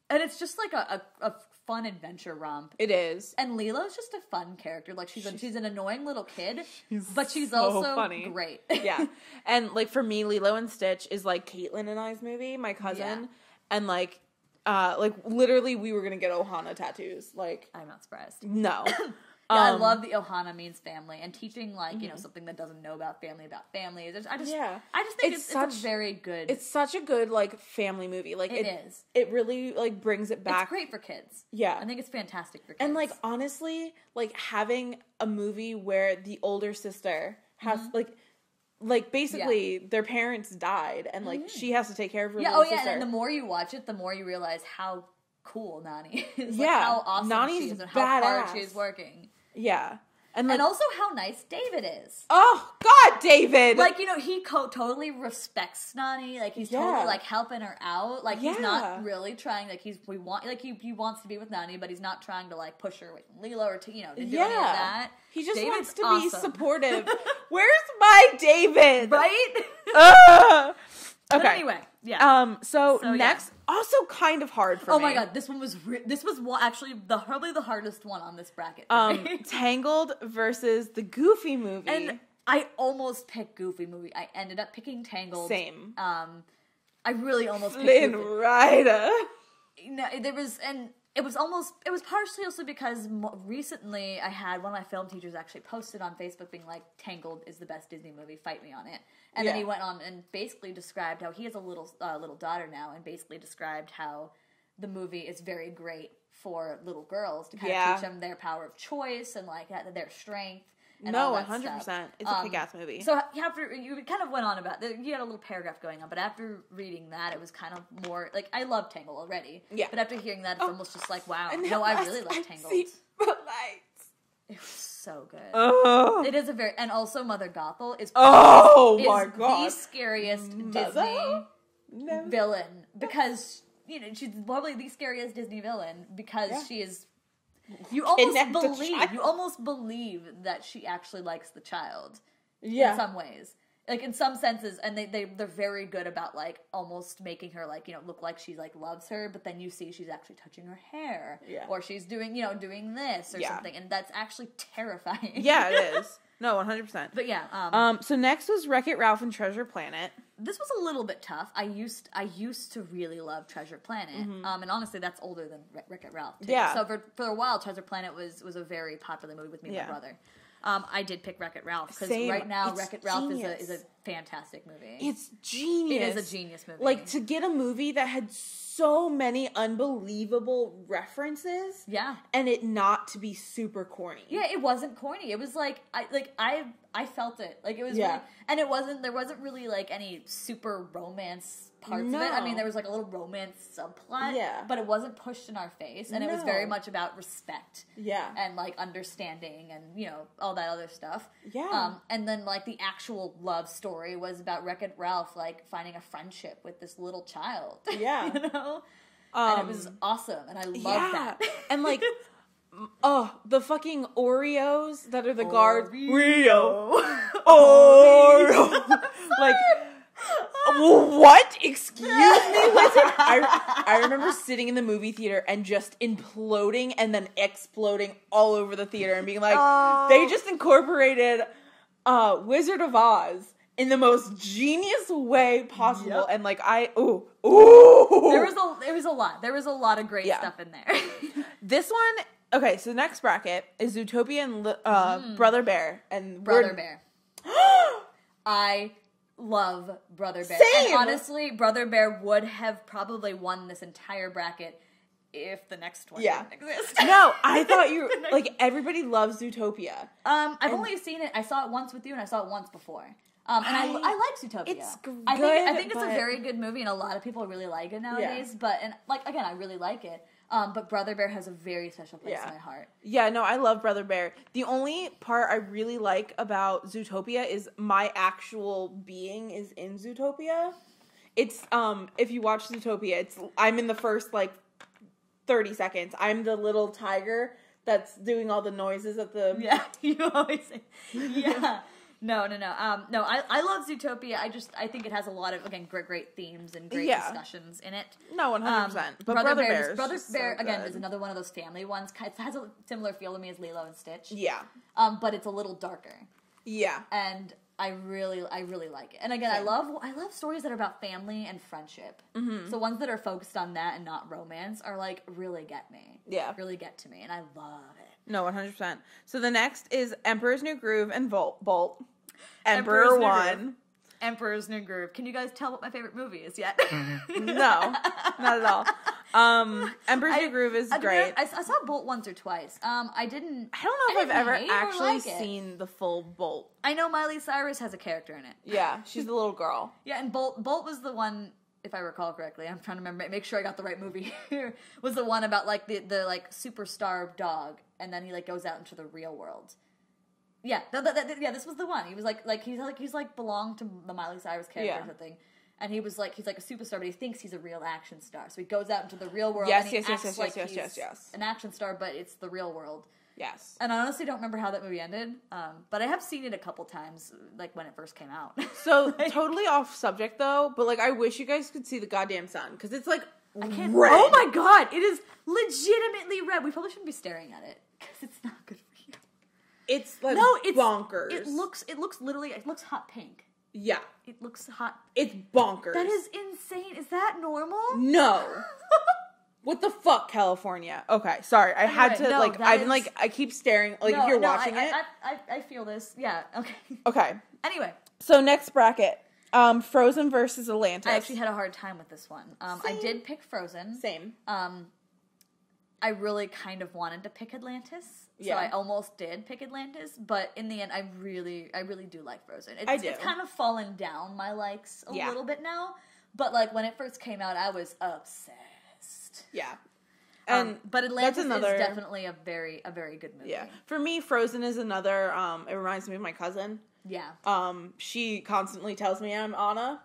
And it's just like a, a, a fun adventure romp. It is. And Lilo's just a fun character. Like, she's she's, a, she's an annoying little kid, she's but she's so also funny. Great. Yeah. And, like, for me, Lilo and Stitch is, like, Caitlin and I's movie, my cousin. Yeah. And, like, uh, like literally we were going to get Ohana tattoos. Like, I'm not surprised. No. yeah, um, I love that Ohana means family. And teaching, like, mm-hmm. you know, something that doesn't know about family about family. There's, I just yeah. I just think it's, it's, such, it's a very good. It's such a good, like, family movie. Like, it, it is. It really, like, brings it back. It's great for kids. Yeah. I think it's fantastic for kids. And, like, honestly, like, having a movie where the older sister has, mm-hmm. like... Like, basically, yeah. their parents died, and, like, mm-hmm. she has to take care of her yeah, little oh, sister. Oh, yeah, and the more you watch it, the more you realize how cool Nani is. Like, yeah. how awesome Nani's she is and how badass. hard she is working. Yeah. And, like, and also how nice David is. Oh, God, David! Like, you know, he co- totally respects Nani. Like, he's yeah. totally, like, helping her out. Like, yeah. he's not really trying, like, he's, we want, like, he, he wants to be with Nani, but he's not trying to, like, push her away from Lilo or to, you know, to do yeah. any of that. He just David's wants to awesome. be supportive. Where's my David? Right? Ugh! Okay. But anyway, yeah. Um. So, so next, yeah. also kind of hard for oh me. Oh my god, this one was re- this was actually the probably the hardest one on this bracket. Um, Tangled versus the Goofy movie, and I almost picked Goofy movie. I ended up picking Tangled. Same. Um, I really almost Flynn picked Flynn Rider. No, there was and. It was almost, it was partially also because recently I had one of my film teachers actually posted on Facebook being like, Tangled is the best Disney movie, fight me on it. And yeah. then he went on and basically described how he has a little uh, little daughter now and basically described how the movie is very great for little girls to kind yeah. of teach them their power of choice and like their strength. And no, one hundred percent. Stuff. It's um, a big-ass movie. So after, you kind of went on about it. You had a little paragraph going on, but after reading that, it was kind of more, like, I love Tangled already. Yeah. But after hearing that, it's oh. almost just like, wow, and no, I really like Tangled. It was so good. Oh. It is a very, and also Mother Gothel is, oh, is my God. the scariest Mother? Disney no. villain. Because, you know, she's probably the scariest Disney villain because yeah. she is... You almost believe, you almost believe that she actually likes the child yeah. in some ways. Like, in some senses, and they, they, they're very good about, like, almost making her, like, you know, look like she, like, loves her, but then you see she's actually touching her hair. Yeah. Or she's doing, you know, doing this or yeah. something, and that's actually terrifying. Yeah, it is. No, one hundred percent. But yeah. Um, um, so next was Wreck-It Ralph and Treasure Planet. This was a little bit tough. I used I used to really love Treasure Planet. Mm-hmm. Um, and honestly, that's older than Wreck-It Ralph, too. Yeah. So for, for a while, Treasure Planet was, was a very popular movie with me and yeah. my brother. Um, I did pick Wreck-It Ralph because right now it's Wreck-It Ralph is a, is a fantastic movie. It's genius. It is a genius movie. Like, to get a movie that had so many unbelievable references, yeah, and it not to be super corny. Yeah, it wasn't corny. It was like I like I I felt it. Like it was, yeah. really, and it wasn't. There wasn't really like any super romance parts no. of it. I mean, there was like a little romance subplot, yeah, but it wasn't pushed in our face, and no. it was very much about respect, yeah, and like understanding, and you know all that other stuff, yeah. Um, and then like the actual love story was about Wreck-It Ralph like finding a friendship with this little child, yeah, you know, um, and it was awesome, and I loved yeah. that, and like. Oh, the fucking Oreos that are the Oreo. guards. Oreo. Oreo. Like, what? Excuse me, listen. I, I remember sitting in the movie theater and just imploding and then exploding all over the theater and being like, oh. they just incorporated uh, Wizard of Oz in the most genius way possible. Yep. And like, I, ooh, ooh. There was a, it was a lot. There was a lot of great yeah. stuff in there. This one... Okay, so the next bracket is Zootopia and uh, mm. Brother Bear. and Brother Word- Bear. I love Brother Bear. Same. And honestly, Brother Bear would have probably won this entire bracket if the next one yeah. didn't exist. No, I thought you were, like, everybody loves Zootopia. Um, I've and only seen it, I saw it once with you and I saw it once before. Um, and I, I, I like Zootopia. It's good, I think, I think it's but... a very good movie and a lot of people really like it nowadays. Yeah. But, and like, again, I really like it. Um, but Brother Bear has a very special place yeah. in my heart. Yeah, no, I love Brother Bear. The only part I really like about Zootopia is my actual being is in Zootopia. It's, um, if you watch Zootopia, it's, I'm in the first, like, thirty seconds. I'm the little tiger that's doing all the noises at the... Yeah, you always say, yeah. No, no, no. Um, no, I, I love Zootopia. I just, I think it has a lot of, again, great, great themes and great yeah. discussions in it. No, one hundred percent. Um, but Brother, Brother Bears. Bears Brother so Bear, again, good. Is another one of those family ones. It has a similar feel to me as Lilo and Stitch. Yeah. Um, but it's a little darker. Yeah. And... I really, I really like it. And again, Same. I love, I love stories that are about family and friendship. Mm-hmm. So ones that are focused on that and not romance are like, really get me. Yeah. Really get to me. And I love it. No, one hundred percent. So the next is Emperor's New Groove and Volt. Bolt. Emperor One. Emperor's New Groove. Can you guys tell what my favorite movie is yet? No. Not at all. Um, Emperor's I, New Groove is I, great. I, I saw Bolt once or twice. Um, I didn't... I don't know if I've ever actually like seen the full Bolt. I know Miley Cyrus has a character in it. Yeah, she's the little girl. Yeah, and Bolt Bolt was the one, if I recall correctly, I'm trying to remember, make sure I got the right movie here, was the one about, like, the, the like, superstar dog, and then he, like, goes out into the real world. Yeah, th- th- th- yeah, this was the one. He was, like, like he's, like, he's, like, belonged to the Miley Cyrus character yeah. or something. And he was like, he's like a superstar, but he thinks he's a real action star. So he goes out into the real world yes, and he yes, acts yes, yes, like yes, he's yes, yes. an action star, but it's the real world. Yes. And I honestly don't remember how that movie ended, um, but I have seen it a couple times, like, when it first came out. So, like, totally off subject, though, but, like, I wish you guys could see the goddamn sun, because it's, like, I can't, red. Oh, my God. It is legitimately red. We probably shouldn't be staring at it, because it's not good for you. It's, like, no, it's, bonkers. It looks, it looks literally, it looks hot pink. Yeah. It looks hot. It's bonkers. That is insane. Is that normal? No. What the fuck, California? Okay, sorry. I anyway, had to, no, like, I've been, is... like, I keep staring. Like, no, if you're no, watching I, it. I, I, I feel this. Yeah, okay. Okay. Anyway. So, next bracket. Um, Frozen versus Atlantis. I actually had a hard time with this one. Um, Same. I did pick Frozen. Same. Um, I really kind of wanted to pick Atlantis, yeah. so I almost did pick Atlantis, but in the end, I really, I really do like Frozen. It's, I do. It's kind of fallen down my likes a yeah. little bit now, but, like, when it first came out, I was obsessed. Yeah. And um, but Atlantis that's another... is definitely a very, a very good movie. Yeah. For me, Frozen is another, um, it reminds me of my cousin. Yeah. Um, she constantly tells me I'm Anna,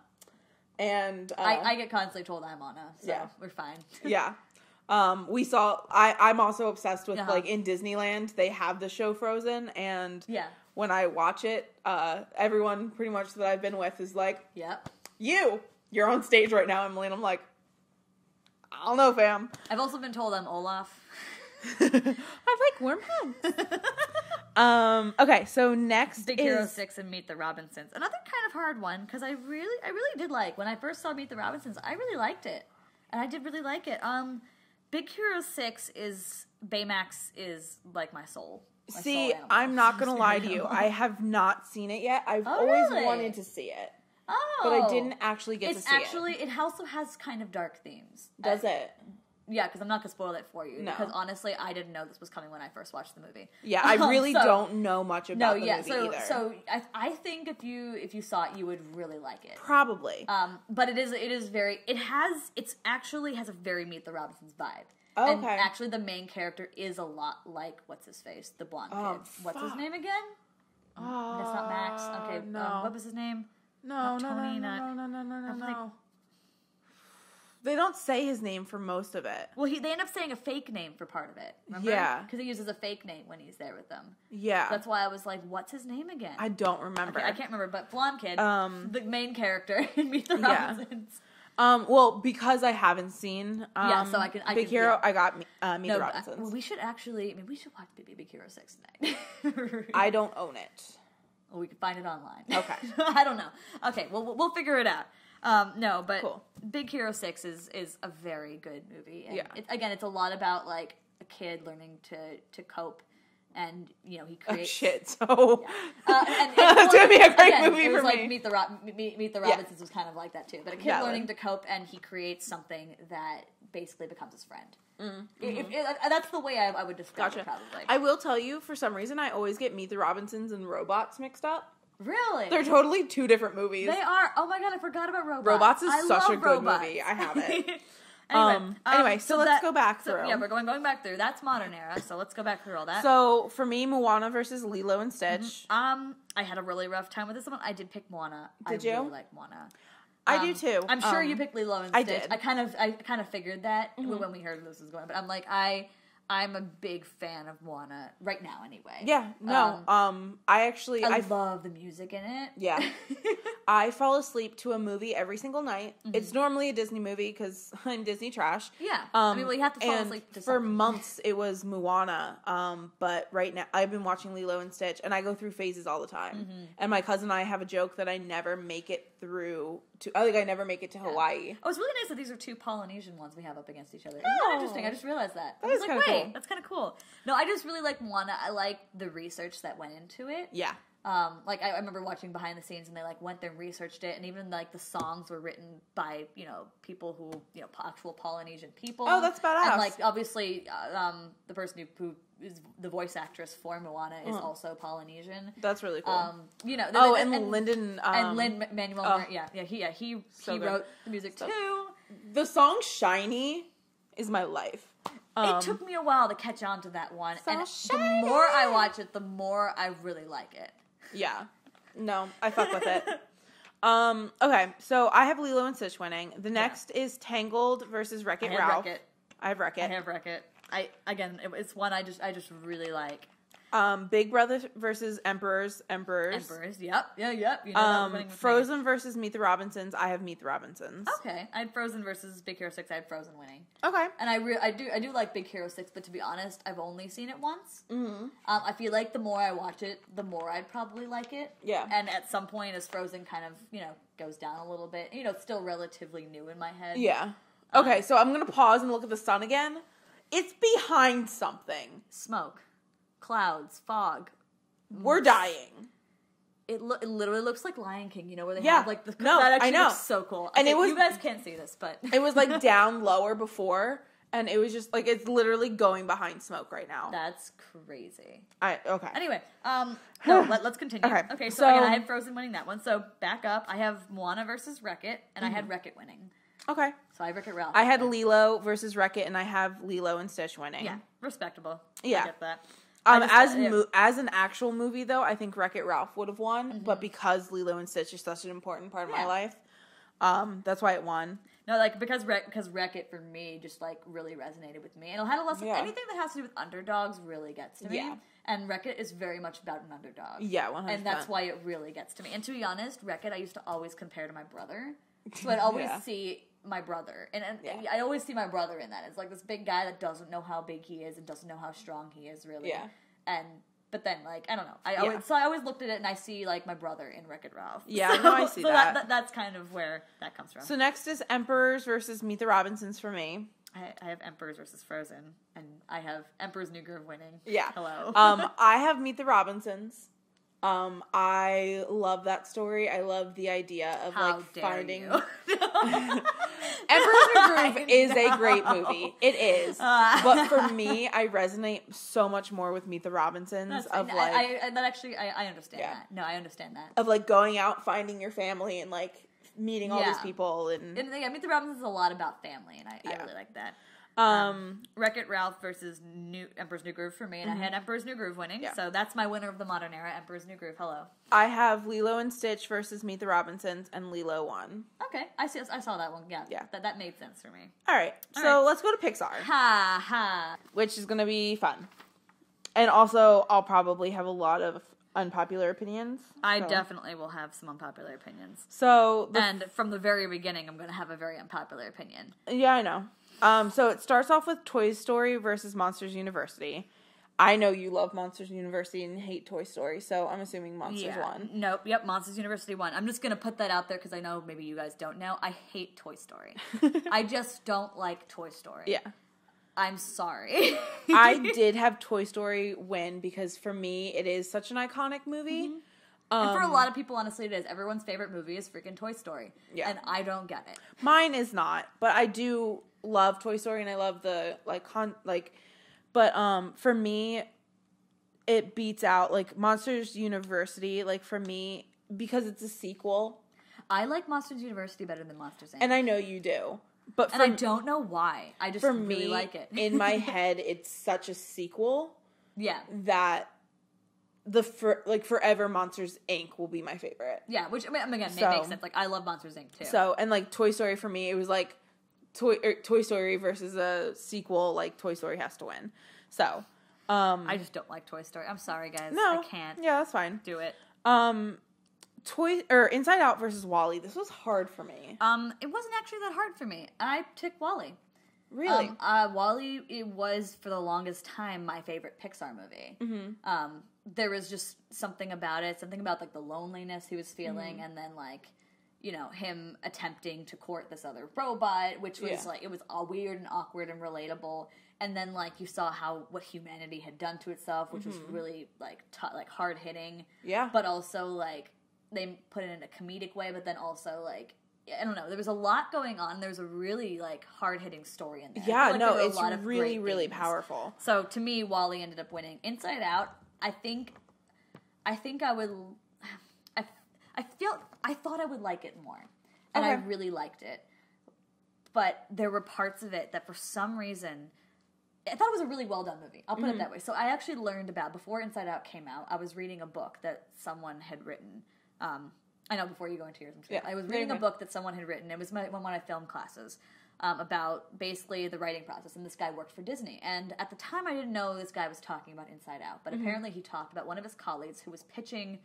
and... Uh, I, I get constantly told I'm Anna, so yeah. we're fine. Yeah. Um, we saw, I, I'm also obsessed with, uh-huh. like, in Disneyland, they have the show Frozen, and yeah. when I watch it, uh, everyone pretty much that I've been with is like, "Yep, you, you're on stage right now, Emily," and I'm like, I don't know, fam. I've also been told I'm Olaf. I like warm hugs. um, okay, so next Big is... Hero six and Meet the Robinsons. Another kind of hard one, because I really, I really did like, when I first saw Meet the Robinsons, I really liked it, and I did really like it, um... Big Hero six is, Baymax is, like, my soul. My see, soul I'm not going to lie to you. I have not seen it yet. I've oh, always really? wanted to see get oh. But I didn't actually get it's to see actually, it. It's actually, it also has kind of dark themes. Does I, it? Yeah, because I'm not going to spoil it for you. No. Because, honestly, I didn't know this was coming when I first watched the movie. Yeah, I really so, don't know much about no, the yeah, movie so, either. So, I, I think if you if you saw it, you would really like it. Probably. Um, but it is it is very, it has, it's actually has a very Meet the Robinsons vibe. Okay. And actually the main character is a lot like, what's-his-face, the blonde oh, kid. Fuck. What's his name again? Oh, uh, that's not Max. Okay, no. Um, what was his name? No, not no, Tony, no, no, not, no, no, no, no, no, like, no. They don't say his name for most of it. Well, he they end up saying a fake name for part of it. Remember? Yeah. Because he uses a fake name when he's there with them. Yeah. That's why I was like, what's his name again? I don't remember. Okay, I can't remember, but blonde kid, um, the main character in Meet the yeah. Robinsons. Um, well, because I haven't seen um, yeah, so I can, I Big can, Hero, yeah. I got uh, Meet no, the Robinsons. I, well, we should actually, I mean, we should watch Baby Big Hero six tonight. I don't own it. Well, we can find it online. Okay. I don't know. Okay, well, we'll, we'll figure it out. Um, no, but cool. Big Hero six is, is a very good movie. And yeah. It, again, it's a lot about, like, a kid learning to, to cope, and, you know, he creates... Oh, shit, so... Yeah. Uh, and, and it's going to be a great again, movie it was for like me. Meet the, Ro- Meet, Meet the Robinsons yeah. was kind of like that, too. But a kid yeah, learning like... to cope, and he creates something that basically becomes his friend. Mm-hmm. It, it, it, that's the way I, I would describe gotcha. it, probably. I will tell you, for some reason, I always get Meet the Robinsons and Robots mixed up. Really? They're totally two different movies. They are. Oh my God, I forgot about Robots. Robots is I such a good robots. movie. I have it. anyway, um, anyway, so, so let's that, go back so, through. Yeah, we're going going back through. That's modern era, so let's go back through all that. So for me, Moana versus Lilo and Stitch. Mm-hmm. Um, I had a really rough time with this one. I did pick Moana. Did I you? I really like Moana. Um, I do too. I'm sure um, you picked Lilo and Stitch. I did. I kind of, I kind of figured that mm-hmm. when we heard this was going, but I'm like, I, I'm a big fan of Moana right now, anyway. Yeah. No. Um. um I actually, I, I love the music in it. Yeah. I fall asleep to a movie every single night. Mm-hmm. It's normally a Disney movie because I'm Disney trash. Yeah. Um, I mean, well, you have to fall asleep to for something. Months, it was Moana. Um, but right now, I've been watching Lilo and Stitch, and I go through phases all the time. Mm-hmm. And my cousin and I have a joke that I never make it through to, I think I never make it to yeah. Hawaii. Oh, it's really nice that these are two Polynesian ones we have up against each other. Isn't oh. that interesting? I just realized that. That I was is like, wait, cool. that's kind of cool. No, I just really like Moana. I like the research that went into it. Yeah. Um, like, I, I remember watching behind the scenes, and they, like, went there and researched it, and even, like, the songs were written by, you know, people who, you know, actual Polynesian people. Oh, that's badass. And, like, obviously, uh, um, the person who, who is the voice actress for Moana is mm. also Polynesian. That's really cool. Um, you know. Oh, and, and Lyndon. Um, and Lin-Manuel. Oh. Yeah, yeah, he, yeah, he, so he wrote the music, so, too. The song Shiny is my life. Um, it took me a while to catch on to that one. So and shiny. The more I watch it, the more I really like it. Yeah. No, I fuck with it. Um, okay, so I have Lilo and Stitch winning. The next yeah. is Tangled versus Wreck-It Ralph. Wreck-It. I have Wreck-It. I have Wreck-It. I again, it, it's one I just I just really like. Um, Big Brother versus Emperors. Emperors. Emperors. Yep. Yeah. Yep. You know, um, Frozen me. versus Meet the Robinsons. I have Meet the Robinsons. Okay. I had Frozen versus Big Hero six. I had Frozen winning. Okay. And I re- I do I do like Big Hero six, but to be honest, I've only seen it once. Mm-hmm. Um, I feel like the more I watch it, the more I'd probably like it. Yeah. And at some point, as Frozen kind of you know goes down a little bit, you know, it's still relatively new in my head. Yeah. Okay. Um, so I'm gonna pause and look at the sun again. It's behind something. Smoke. Clouds, fog. We're dying. It, lo- it literally looks like Lion King, you know, where they yeah. have, like, the... No, that actually I know. Looks so cool. And okay, it was, you guys can't see this, but... It was, like, down lower before, and it was just, like, it's literally going behind smoke right now. That's crazy. I... Okay. Anyway, um... No, let, let's continue. Okay, okay so, so, again, I had Frozen winning that one, so back up. I have Moana versus Wreck-It, and mm-hmm. I had Wreck-It winning. Okay. So I have Wreck-It Ralph. I had okay. Lilo versus Wreck-It, and I have Lilo and Stitch winning. Yeah, respectable. Yeah. I get that. Um, as mo- as an actual movie, though, I think Wreck-It Ralph would have won, mm-hmm. but because Lilo and Stitch is such an important part of yeah. my life, um, that's why it won. No, like, because Wreck- because Wreck-It, for me, just, like, really resonated with me. And it had a lesson. Yeah. Anything that has to do with underdogs really gets to me. Yeah. And Wreck-It is very much about an underdog. Yeah, one hundred percent. And that's why it really gets to me. And to be honest, Wreck-It I used to always compare to my brother. So I'd always yeah. see... my brother and, and yeah. I always see my brother in that. It's like this big guy that doesn't know how big he is and doesn't know how strong he is really. Yeah. And but then like I don't know. I always yeah. so I always looked at it and I see like my brother in Wreck-It Ralph. Yeah, so, no, I see so that. that. That's kind of where that comes from. So next is Emperors versus Meet the Robinsons for me. I, I have Emperors versus Frozen, and I have Emperor's New Groove winning. Yeah. Hello. um, I have Meet the Robinsons. Um, I love that story. I love the idea of how like finding you. Emperor's New Groove is a great movie. It is. Uh, but for me, I resonate so much more with Meet the Robinsons of like I, I that actually I, I understand yeah. that. No, I understand that. Of like going out, finding your family and like meeting all yeah. these people and and yeah, Meet the Robinsons is a lot about family and I, yeah. I really like that. Um, um, Wreck-It Ralph versus New Emperor's New Groove for me, and mm-hmm. I had Emperor's New Groove winning, yeah. so that's my winner of the modern era, Emperor's New Groove, hello. I have Lilo and Stitch versus Meet the Robinsons, and Lilo won. Okay, I see. I saw that one, yeah. yeah. That that made sense for me. All right, All so right. let's go to Pixar. Ha ha. Which is going to be fun. And also, I'll probably have a lot of unpopular opinions. I so. definitely will have some unpopular opinions. So, the And from the very beginning, I'm going to have a very unpopular opinion. Yeah, I know. Um, so it starts off with Toy Story versus Monsters University. I know you love Monsters University and hate Toy Story, so I'm assuming Monsters yeah. won. Nope, yep, Monsters University won. I'm just going to put that out there because I know maybe you guys don't know. I hate Toy Story. I just don't like Toy Story. Yeah. I'm sorry. I did have Toy Story win because for me it is such an iconic movie. Mm-hmm. Um, and for a lot of people, honestly, it is. Everyone's favorite movie is freaking Toy Story. Yeah. And I don't get it. Mine is not, but I do... love Toy Story and I love the like con like but um for me it beats out like Monsters University like for me because it's a sequel. I like Monsters University better than Monsters Incorporated. And I know you do. But for And I don't know why. I just for really me, like it. In my head it's such a sequel. Yeah. That the for, like forever Monsters Incorporated will be my favorite. Yeah, which I mean, again so, makes sense. Like I love Monsters Incorporated too. So and like Toy Story for me, it was like Toy er, Toy Story versus a sequel. Like Toy Story has to win. So um, I just don't like Toy Story. I'm sorry, guys. No, I can't. Yeah, that's fine. Do it. Um, Toy or Inside Out versus WALL-E. This was hard for me. Um, it wasn't actually that hard for me. I took WALL-E. Really? Um, uh, WALL-E, it was, for the longest time, my favorite Pixar movie. Mm-hmm. Um, there was just something about it, something about, like, the loneliness he was feeling, mm-hmm. and then, like, you know, him attempting to court this other robot, which was, yeah. like, it was all weird and awkward and relatable, and then, like, you saw how, what humanity had done to itself, which mm-hmm. was really, like, t- like hard-hitting. Yeah. But also, like, they put it in a comedic way, but then also, like, I don't know. There was a lot going on. There was a really, like, hard-hitting story in there. Yeah, like no, there it's really, really powerful. So, to me, WALL-E ended up winning. Inside Out, I think I think I would... I, I felt... I thought I would like it more. And okay. I really liked it. But there were parts of it that, for some reason... I thought it was a really well-done movie. I'll put mm-hmm. it that way. So, I actually learned about... Before Inside Out came out, I was reading a book that someone had written... Um, I know, before you go into yours, I'm sure. yeah. I was reading a book that someone had written. It was my, one of my film classes um, about basically the writing process. And this guy worked for Disney. And at the time, I didn't know this guy was talking about Inside Out. But mm-hmm. apparently he talked about one of his colleagues who was pitching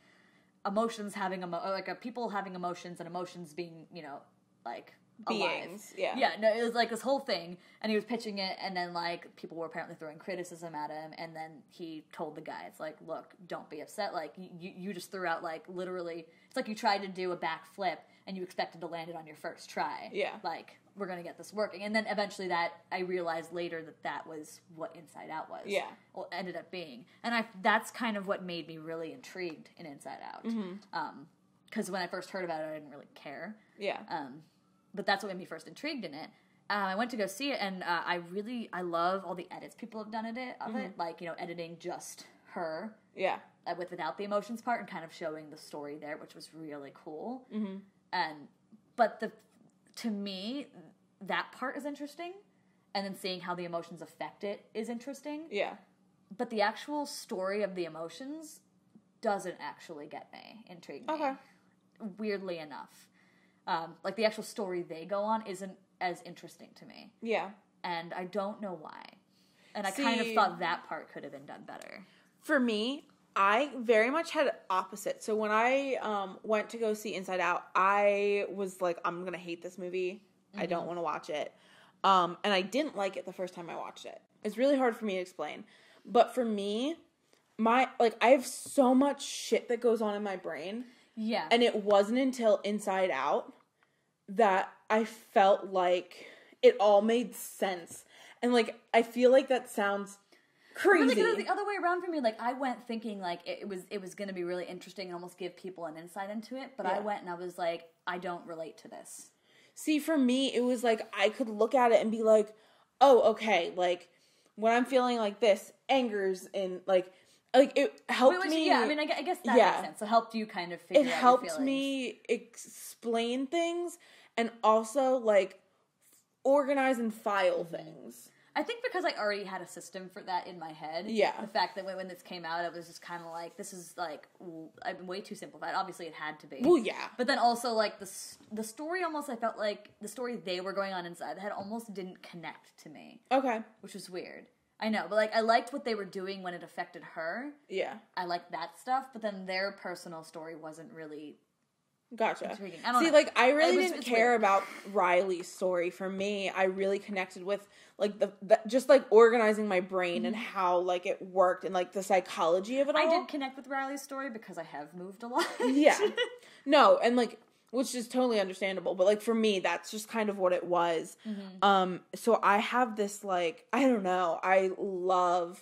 emotions having, emo- like a, people having emotions and emotions being, you know, like... Beings, alive. yeah. Yeah, no, it was like this whole thing, and he was pitching it, and then, like, people were apparently throwing criticism at him, and then he told the guy, it's like, look, don't be upset, like, you, you just threw out, like, literally, it's like you tried to do a backflip, and you expected to land it on your first try. Yeah. Like, we're gonna get this working. And then eventually that, I realized later that that was what Inside Out was. Yeah. Well, ended up being. And I that's kind of what made me really intrigued in Inside Out. Mm-hmm. Um, because when I first heard about it, I didn't really care. Yeah. Um. But that's what made me first intrigued in it. Um, I went to go see it, and uh, I really, I love all the edits people have done of it, of mm-hmm. it. Like, you know, editing just her. Yeah. Uh, with without the emotions part, and kind of showing the story there, which was really cool. Mm-hmm. And, but the, to me, that part is interesting, and then seeing how the emotions affect it is interesting. Yeah. But the actual story of the emotions doesn't actually get me, intrigue me. Okay. Weirdly enough. Um, like, the actual story they go on isn't as interesting to me. Yeah. And I don't know why. And I See, kind of thought that part could have been done better. For me, I very much had opposite. So when I um, went to go see Inside Out, I was like, I'm going to hate this movie. Mm-hmm. I don't want to watch it. Um, and I didn't like it the first time I watched it. It's really hard for me to explain. But for me, my like I have so much shit that goes on in my brain. Yeah. And it wasn't until Inside Out that I felt like it all made sense. And, like, I feel like that sounds crazy. Really, the other way around for me, like, I went thinking, like, it was it was going to be really interesting and almost give people an insight into it. But yeah. I went and I was like, I don't relate to this. See, for me, it was like I could look at it and be like, oh, okay, like, when I'm feeling like this, anger's in, like... Like, it helped Wait, which, me... Yeah, I mean, I guess that yeah. makes sense. So, helped you kind of figure it out It helped your me explain things and also, like, organize and file things. I think because I already had a system for that in my head. Yeah. The fact that when this came out, it was just kind of like, this is, like, way too simplified. Obviously, it had to be. Well, yeah. But then also, like, the, the story almost, I felt like the story they were going on inside the head almost didn't connect to me. Okay. Which was weird. I know, but, like, I liked what they were doing when it affected her. Yeah. I liked that stuff, but then their personal story wasn't really Gotcha. Intriguing. I don't See, know. like, I really was, didn't care weird. about Riley's story. For me, I really connected with, like, the, the just, like, organizing my brain mm-hmm. and how, like, it worked and, like, the psychology of it all. I did connect with Riley's story because I have moved a lot. yeah. No, and, like... Which is totally understandable, but, like, for me, that's just kind of what it was. Mm-hmm. Um, so I have this, like, I don't know, I love,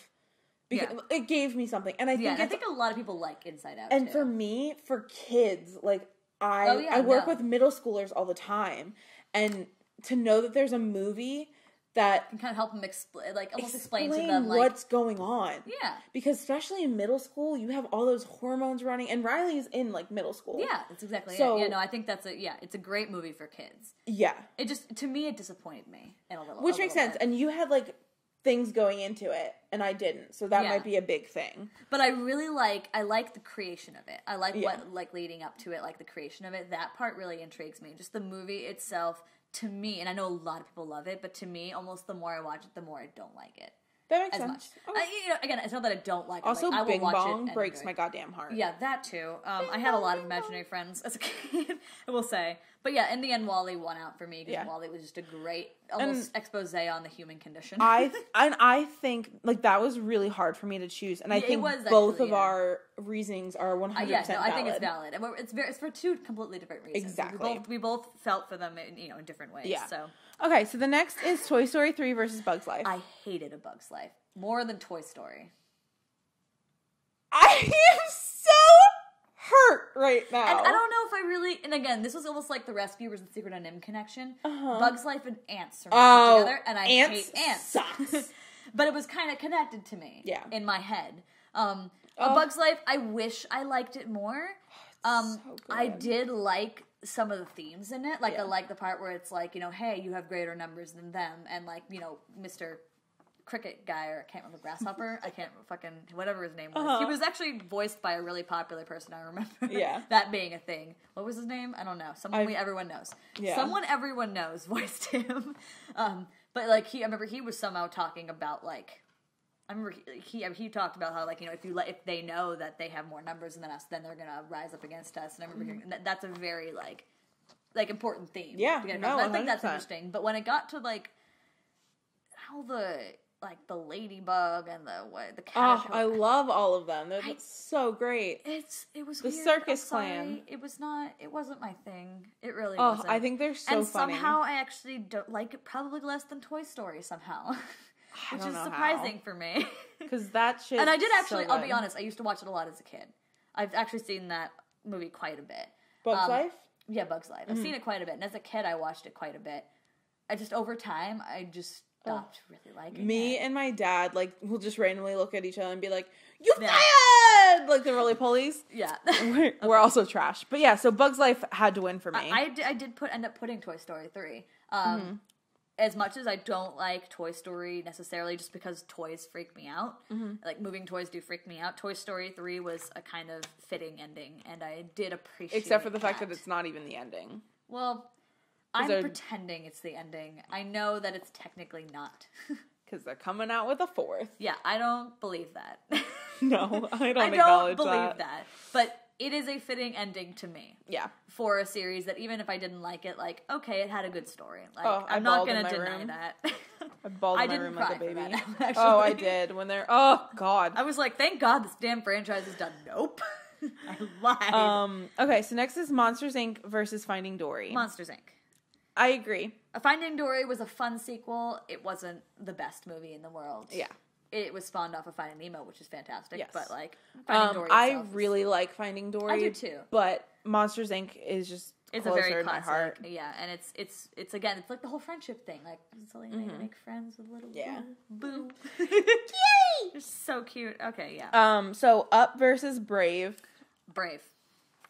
because yeah. it gave me something, and I think yeah, and I think a lot of people like Inside Out, and too. for me, for kids, like, I, oh, yeah, I work no. with middle schoolers all the time, and to know that there's a movie that... Can kind of help them, expl- like, almost explain, explain to them, like... what's going on. Yeah. Because especially in middle school, you have all those hormones running, and Riley's in, like, middle school. Yeah, that's exactly so, it. Yeah, no, I think that's a, yeah, it's a great movie for kids. Yeah. It just, to me, it disappointed me in a little Which a makes little sense, bit. And you had, like, things going into it, and I didn't. So that yeah. might be a big thing. But I really like, I like the creation of it. I like yeah. what, like, leading up to it, like, the creation of it. That part really intrigues me. Just the movie itself, to me, and I know a lot of people love it, but to me, almost the more I watch it, the more I don't like it. That makes as sense. Much. I, you know, again, it's not that I don't like also, it. Also, like, Bing Bong it breaks my goddamn heart. Yeah, that too. Um, I had a lot of imaginary friends as a kid, I will say. But yeah, in the end, WALL-E won out for me because yeah. WALL-E was just a great, almost and expose on the human condition. I and I think, like, that was really hard for me to choose, and I yeah, think was, both actually, of yeah. our reasonings are one hundred percent valid. I think it's valid, and it's very, it's for two completely different reasons. Exactly, we both, we both felt for them, in, you know, in different ways. Yeah. So okay, so the next is Toy Story three versus Bug's Life. I hated A Bug's Life more than Toy Story. I am so hurt right now. And I don't know if I really, and again, this was almost like the Rescuers and Secret of NIMH connection. Uh-huh. Bug's Life and ants are oh, together, and I ants hate ants. Sucks. But it was kind of connected to me yeah. in my head. Um, oh. A Bug's Life, I wish I liked it more. Um, so I did like some of the themes in it. Like, yeah. I like the part where it's like, you know, hey, you have greater numbers than them, and like, you know, Mister Cricket guy, or I can't remember, Grasshopper, I can't fucking, whatever his name was. Uh-huh. He was actually voiced by a really popular person, I remember. Yeah. That being a thing. What was his name? I don't know. Someone I, we, everyone knows. Yeah. Someone everyone knows voiced him. Um, but, like, he, I remember he was somehow talking about, like, I remember he, he he talked about how, like, you know, if you let, if they know that they have more numbers than us, then they're gonna rise up against us. And I remember hearing, that, that's a very, like, like, important theme. Yeah, no, I think that's interesting. But when it got to, like, how the... like the ladybug and the what the cat. Oh, I love all of them. They're I, so great. It's it was the weird. circus clan. It was not. It wasn't my thing. It really. Oh, wasn't. I think they're so. And funny. somehow I actually don't like it. Probably less than Toy Story somehow, which is surprising how. for me. Because that shit. And I did actually. So I'll be honest. I used to watch it a lot as a kid. I've actually seen that movie quite a bit. Bug's um, Life. Yeah, Bug's Life. Mm-hmm. I've seen it quite a bit, and as a kid, I watched it quite a bit. I just over time, I just. stopped really liking Me it. and my dad, like, will just randomly look at each other and be like, you yeah. fired! Like the roly-polies. Yeah. We're, okay. we're also trash. But yeah, so Bug's Life had to win for me. I, I, did, I did put end up putting Toy Story three. Um, mm-hmm. As much as I don't like Toy Story necessarily just because toys freak me out, mm-hmm. like moving toys do freak me out, Toy Story three was a kind of fitting ending, and I did appreciate it. Except for the that. fact that it's not even the ending. Well... I'm they're... pretending it's the ending. I know that it's technically not. Because they're coming out with a fourth. Yeah, I don't believe that. No, I don't I acknowledge that. I don't believe that. that. But it is a fitting ending to me. Yeah. For a series that even if I didn't like it, like, okay, it had a good story. Like, oh, I'm not going to deny room. that. I bawled in I my room like a baby. That, actually. Oh, I did. When they're, oh, God. I was like, thank God this damn franchise is done. Nope. I lied. Um, okay, so next is Monsters, Incorporated versus Finding Dory. Monsters, Incorporated. I agree. Finding Dory was a fun sequel. It wasn't the best movie in the world. Yeah. It was spawned off of Finding Nemo, which is fantastic. Yes. But, like, Finding um, Dory I really is... like Finding Dory. I do, too. But Monsters, Incorporated is just it's closer a very in classic, my heart. Yeah, and it's, it's, it's again, it's like the whole friendship thing. Like, Selena mm-hmm. make friends with little yeah. Boo. Boo. Yay! It's so cute. Okay, yeah. Um. So, Up versus Brave. Brave.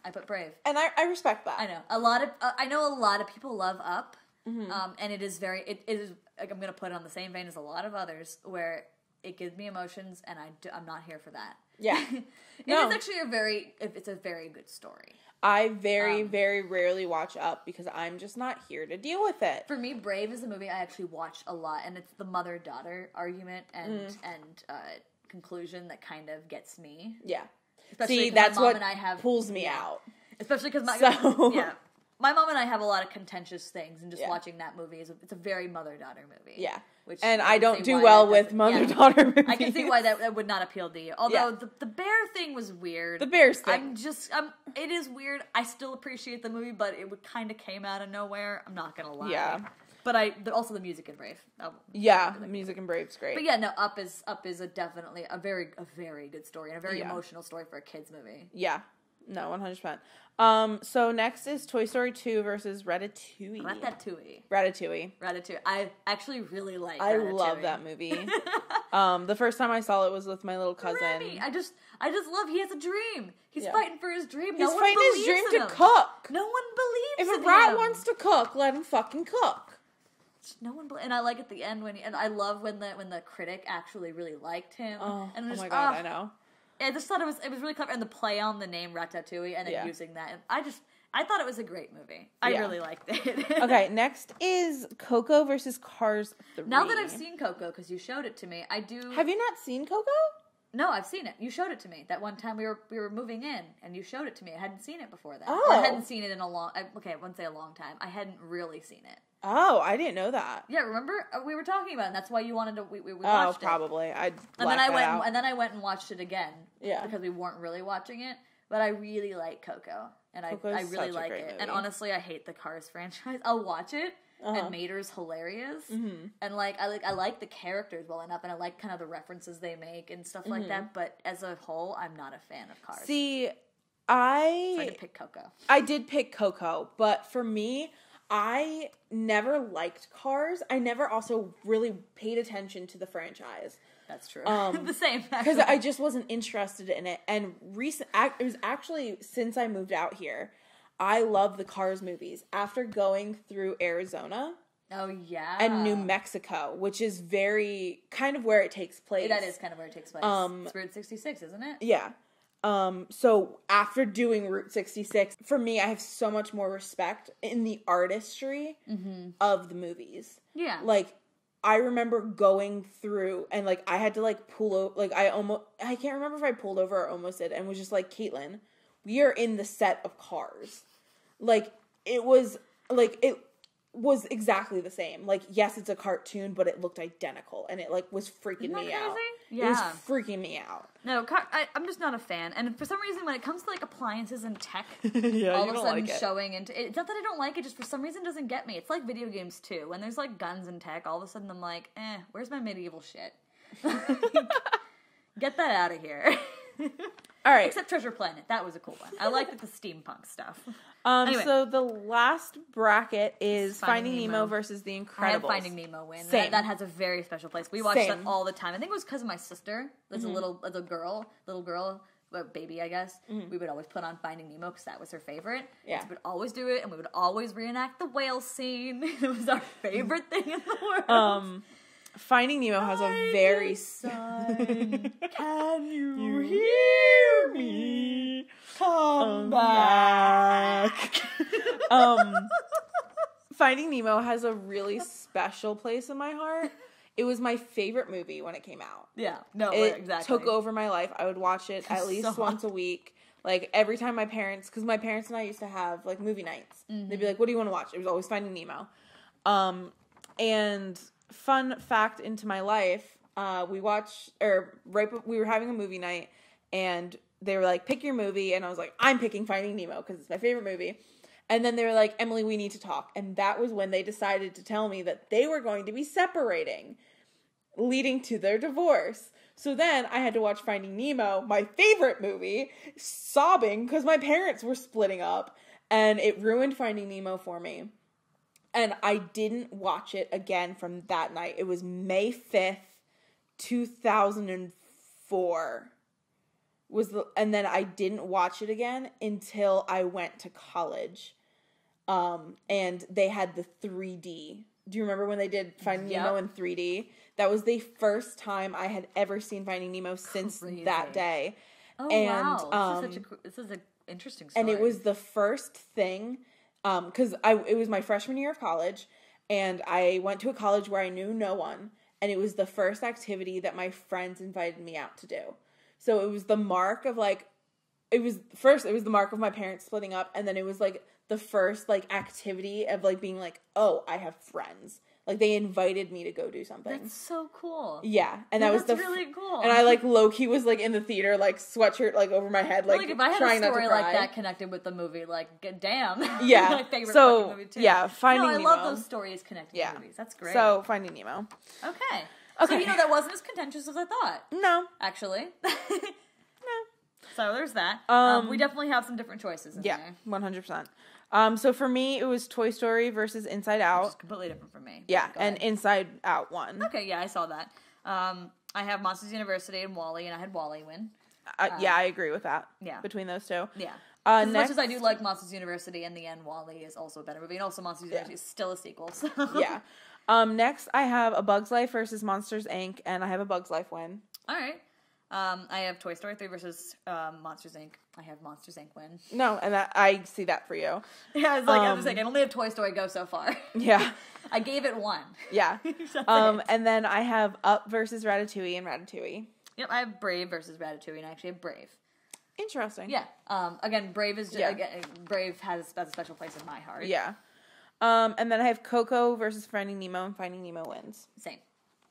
I put Brave. And I, I respect that. I know. A lot of, uh, I know a lot of people love Up, mm-hmm. um, and it is very, it, it is, like, I'm going to put it on the same vein as a lot of others, where it gives me emotions, and I do, I'm not here for that. Yeah. it no. is actually a very, it's a very good story. I very, um, very rarely watch Up, because I'm just not here to deal with it. For me, Brave is a movie I actually watch a lot, and it's the mother-daughter argument and, mm. and uh, conclusion that kind kind of gets me. Yeah. Especially See, that's my mom what and I have, pulls me yeah. out. Especially because my, so. yeah, my mom and I have a lot of contentious things, and just yeah. watching that movie, is a, it's a very mother-daughter movie. Yeah. Which and I, I don't do well with mother-daughter yeah. movies. I can see why that, that would not appeal to you. Although, yeah. the, the bear thing was weird. The bear's thing. I'm just, I'm, it is weird. I still appreciate the movie, but it kind of came out of nowhere. I'm not going to lie. Yeah. But I but also the music in Brave. Oh, yeah, the music in Brave's great. But yeah, no, Up is Up is a definitely a very a very good story and a very yeah. emotional story for a kids movie. Yeah, no, one hundred percent. Um, so next is Toy Story two versus Ratatouille. Ratatouille. Ratatouille. Ratatouille. I actually really like. I Ratatouille. love that movie. um, the first time I saw it was with my little cousin. Remy. I just I just love. He has a dream. He's yeah. fighting for his dream. He's no fighting one his dream to him. cook. No one believes. If a in rat him. wants to cook, let him fucking cook. no one bl-. And I like at the end when he, and I love when the when the critic actually really liked him. Oh, and just, oh my god, oh. I know. I just thought it was it was really clever, and the play on the name Ratatouille and then yeah. using that. And I just I thought it was a great movie. I yeah. really liked it. Okay, next is Coco versus Cars three. Now that I've seen Coco, because you showed it to me, I do. Have you not seen Coco? No, I've seen it. You showed it to me that one time we were we were moving in, and you showed it to me. I hadn't seen it before that. Oh, well, I hadn't seen it in a long. I, okay, I wouldn't say a long time. I hadn't really seen it. Oh, I didn't know that. Yeah, remember we were talking about it, and that's why you wanted to. We we, we watched it. Oh, probably. It. I and then I went out. and then I went and watched it again. Yeah, because we weren't really watching it. But I really like Coco, and Coco's I I really like it. Movie. And honestly, I hate the Cars franchise. I'll watch it. Uh-huh. And Mater's hilarious, mm-hmm. and like I like I like the characters well enough, and I like kind of the references they make and stuff like mm-hmm. that. But as a whole, I'm not a fan of Cars. See, I so I did pick Coco. I did pick Coco, but for me, I never liked Cars. I never also really paid attention to the franchise. That's true. Um, the same because I just wasn't interested in it. And recent, it was actually since I moved out here. I love the Cars movies. After going through Arizona oh, yeah. and New Mexico, which is very, kind of where it takes place. That is kind of where it takes place. Um, it's Route sixty-six, isn't it? Yeah. Um, so after doing Route sixty-six, for me, I have so much more respect in the artistry mm-hmm. of the movies. Yeah. Like, I remember going through, and, like, I had to, like, pull over, like, I almost, I can't remember if I pulled over or almost did, and was just like, Caitlin, we are in the set of Cars. Like, it was, like, it was exactly the same. Like, yes, it's a cartoon, but it looked identical. And it, like, was freaking Isn't that me crazy? Out. Yeah. It was freaking me out. No, I, I'm just not a fan. And for some reason, when it comes to, like, appliances and tech, yeah, all of a sudden like showing into it. It's not that I don't like it, just for some reason it doesn't get me. It's like video games, too. When there's, like, guns and tech, all of a sudden I'm like, eh, where's my medieval shit? Get that out of here. All right. Except Treasure Planet. That was a cool one. I liked the steampunk stuff. Um, anyway. So the last bracket is Finding, Finding Nemo. Nemo versus The Incredibles. I had Finding Nemo win. That, that has a very special place. We watched Same. that all the time. I think it was because of my sister. There's mm-hmm. a little as a girl, little girl, baby, I guess. Mm-hmm. We would always put on Finding Nemo because that was her favorite. Yeah. So we would always do it, and we would always reenact the whale scene. It was our favorite thing in the world. Um... Finding Nemo has a very... Son, can you hear me? Come um, back. um, Finding Nemo has a really special place in my heart. It was my favorite movie when it came out. Yeah, no, it exactly. took over my life. I would watch it at least so once a week. Like, every time my parents... Because my parents and I used to have, like, movie nights. Mm-hmm. They'd be like, what do you want to watch? It was always Finding Nemo. Um, and... Fun fact into my life, uh, we watched, or right, we were having a movie night, and they were like, pick your movie, and I was like, I'm picking Finding Nemo, because it's my favorite movie, and then they were like, Emily, we need to talk, and that was when they decided to tell me that they were going to be separating, leading to their divorce, so then I had to watch Finding Nemo, my favorite movie, sobbing, because my parents were splitting up, and it ruined Finding Nemo for me. And I didn't watch it again from that night. It was May fifth, two thousand four. Was the, and then I didn't watch it again until I went to college. Um, and they had the three D. Do you remember when they did Finding yep. Nemo in three D? That was the first time I had ever seen Finding Nemo since Crazy. that day. Oh, and, wow. Um, this is such a, this is an interesting story. And it was the first thing... Um, because I it was my freshman year of college, and I went to a college where I knew no one, and it was the first activity that my friends invited me out to do. So it was the mark of, like, it was, first, it was the mark of my parents splitting up, and then it was, like, the first, like, activity of, like, being like, oh, I have friends. Like, they invited me to go do something. That's so cool. Yeah. And well, that was the... That's really f- cool. And I, like, low-key was, like, in the theater, like, sweatshirt, like, over my head, like, trying not to cry. Like, if I had a story like that connected with the movie, like, damn. Yeah. My favorite so, fucking movie, too. Yeah, Finding Nemo. No, I Nemo. love those stories connected yeah. to movies. That's great. So, Finding Nemo. Okay. Okay. So, you know, that wasn't as contentious as I thought. No. Actually. No. So, there's that. Um, um, we definitely have some different choices in yeah, there. Yeah, one hundred percent. Um, so for me, it was Toy Story versus Inside Out. Which is completely different from me. Yeah, and Inside Out won. Okay, yeah, I saw that. Um, I have Monsters University and WALL-E, and I had WALL-E win. Uh, uh, yeah, I agree with that. Yeah. Between those two. Yeah. Uh, as next, much as I do like Monsters University, in the end, WALL-E is also a better movie, and also Monsters yeah. University is still a sequel. So. Yeah. Um, next, I have A Bug's Life versus Monsters, Incorporated, and I have A Bug's Life win. All right. Um, I have Toy Story three versus um, Monsters, Incorporated. I have Monsters, Incorporated win. No, and that, I see that for you. Yeah, it's like, um, I was like, I only have Toy Story go so far. Yeah. I gave it one. Yeah. um, it. And then I have Up versus Ratatouille and Ratatouille. Yep, I have Brave versus Ratatouille, and I actually have Brave. Interesting. Yeah. Um, again, Brave is just, yeah. again, Brave has, has a special place in my heart. Yeah. Um, and then I have Coco versus Finding Nemo, and Finding Nemo wins. Same.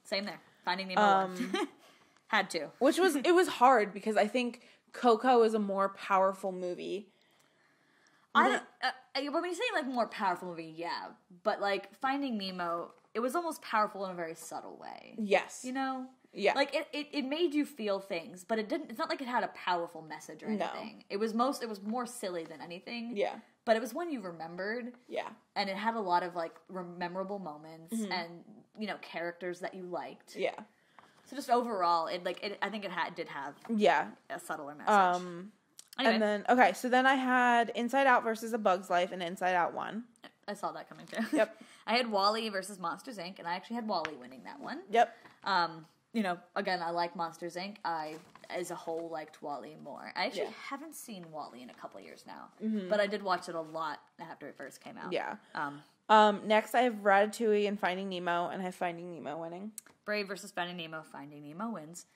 Same there. Finding Nemo um, won. Had to. Which was, it was hard because I think Coco is a more powerful movie. I don't, uh, when we say like more powerful movie, yeah. But like Finding Nemo, it was almost powerful in a very subtle way. Yes. You know? Yeah. Like it, it, it made you feel things, but it didn't, it's not like it had a powerful message or anything. No. It was most, it was more silly than anything. Yeah. But it was one you remembered. Yeah. And it had a lot of, like, memorable moments mm-hmm. and, you know, characters that you liked. Yeah. So just overall, it, like, it, I think it had, did have yeah. a subtler message. Um, anyway. And then, okay, so then I had Inside Out versus A Bug's Life and Inside Out won. I saw that coming too. Yep. I had WALL-E versus Monsters, Incorporated, and I actually had WALL-E winning that one. Yep. Um, you know, again, I like Monsters, Incorporated. I, as a whole, liked WALL-E more. I actually yeah. haven't seen WALL-E in a couple of years now. Mm-hmm. But I did watch it a lot after it first came out. Yeah. Um, um, next, I have Ratatouille and Finding Nemo, and I have Finding Nemo winning. Brave versus Finding Nemo. Finding Nemo wins.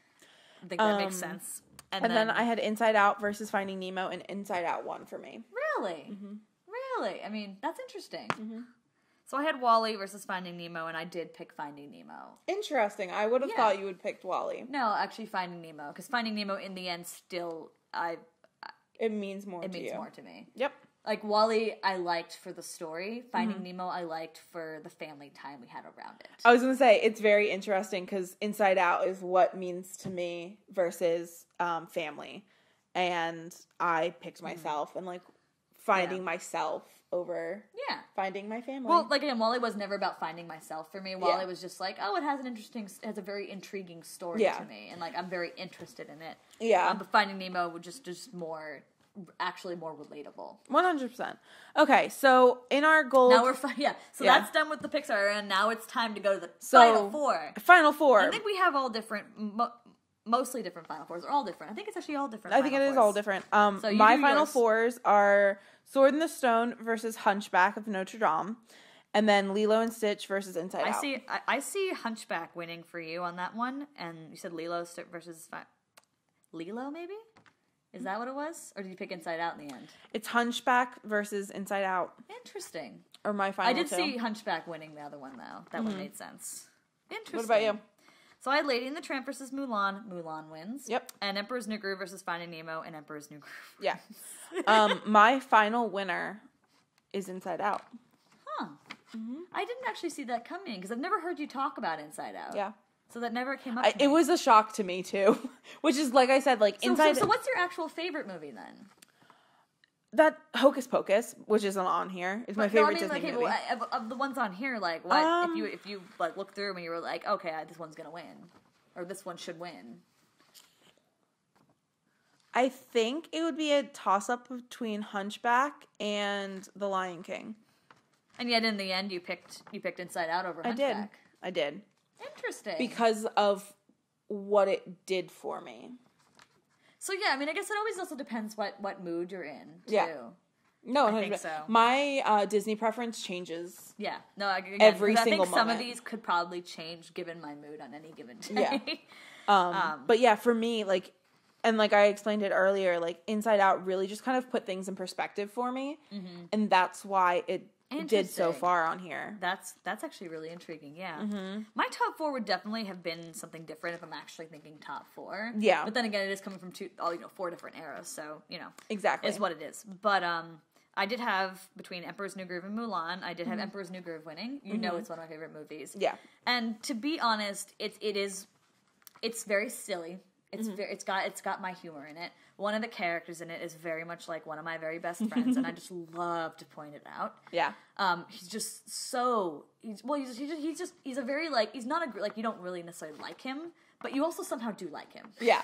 I think that um, makes sense. And, and then, then I had Inside Out versus Finding Nemo, and Inside Out won for me. Really? Mm-hmm. Really? I mean, that's interesting. Mm-hmm. So I had WALL-E versus Finding Nemo, and I did pick Finding Nemo. Interesting. I would have yeah. thought you would pick WALL-E. No, actually Finding Nemo, because Finding Nemo in the end still, I. I it means more. It to means you. more to me. Yep. Like WALL-E, I liked for the story. Finding mm-hmm. Nemo, I liked for the family time we had around it. I was gonna say it's very interesting because Inside Out is what means to me versus um, family, and I picked myself mm-hmm. and like finding yeah. myself. Over yeah. finding my family. Well, like, again, WALL-E was never about finding myself for me. WALL-E yeah. was just like, oh, it has an interesting, it has a very intriguing story yeah. to me. And, like, I'm very interested in it. Yeah. Um, but Finding Nemo was just, just more, actually more relatable. one hundred percent. Okay, so in our gold. Now we're, fi- yeah. So yeah. that's done with the Pixar, and now it's time to go to the so, Final Four. Final Four. I think we have all different, mo- mostly different Final Fours. They're all different. I think it's actually all different. I think it fours. is all different. Um, so my Final yours. Fours are Sword in the Stone versus Hunchback of Notre Dame, and then Lilo and Stitch versus Inside I Out. I see. I, I see Hunchback winning for you on that one, and you said Lilo versus fi- Lilo. Maybe is that what it was, or did you pick Inside Out in the end? It's Hunchback versus Inside Out. Interesting. Or my final. I did two. see Hunchback winning the other one though. That mm-hmm. one made sense. Interesting. What about you? So I had Lady and the Tramp versus Mulan. Mulan wins. Yep. And Emperor's New Groove versus Finding Nemo, and Emperor's New Groove. Yeah. um, my final winner is Inside Out. Huh. Mm-hmm. I didn't actually see that coming because I've never heard you talk about Inside Out. Yeah. So that never came up. I, it was a shock to me too, which is like I said, like so, Inside. So, so what's your actual favorite movie then? That Hocus Pocus, which isn't on here, is my but, favorite no, I mean, Disney like, movie. Hey, well, I, of the ones on here, like what um, if you if you like look through them and you were like, okay, I, this one's gonna win, or this one should win. I think it would be a toss up between Hunchback and The Lion King. And yet, in the end, you picked you picked Inside Out over Hunchback. I did. I did. Interesting. Because of what it did for me. So, yeah, I mean, I guess it always also depends what, what mood you're in, too. Yeah. No, I think so. My uh, Disney preference changes. Yeah. No, again, every single moment. I think some moment. of these could probably change given my mood on any given day. Yeah. Um, um, but, yeah, for me, like, and like I explained it earlier, like, Inside Out really just kind of put things in perspective for me. Mm-hmm. And that's why it did so far on here. That's that's actually really intriguing, yeah. Mm-hmm. My top four would definitely have been something different if I'm actually thinking top four. Yeah. But then again, it is coming from two, all, you know, four different eras, so, you know. Exactly. Is what it is. But um, I did have, between Emperor's New Groove and Mulan, I did have mm-hmm. Emperor's New Groove winning. You mm-hmm. know it's one of my favorite movies. Yeah. And to be honest, it, it is, it's very silly. It's mm-hmm. very, it's got it's got my humor in it. One of the characters in it is very much like one of my very best friends, and I just love to point it out. Yeah, um, he's just so he's, well. He's just, he's just he's a very like he's not a like you don't really necessarily like him, but you also somehow do like him. Yeah,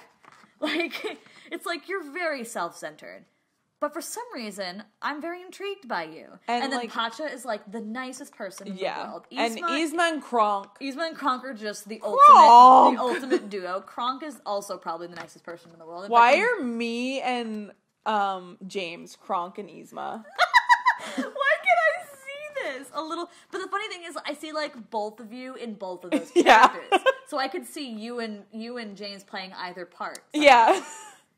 like it's like you're very self-centered, but for some reason, I'm very intrigued by you. And, and then like, Pacha is, like, the nicest person in yeah. the world. Yzma, and Yzma and Kronk. Yzma and Kronk are just the Kronk. ultimate the ultimate duo. Kronk is also probably the nicest person in the world. In Why fact, are I'm, me and um, James Kronk and Yzma? A little, but the funny thing is, I see like both of you in both of those characters, yeah. so I could see you and you and James playing either part. Sometimes. Yeah,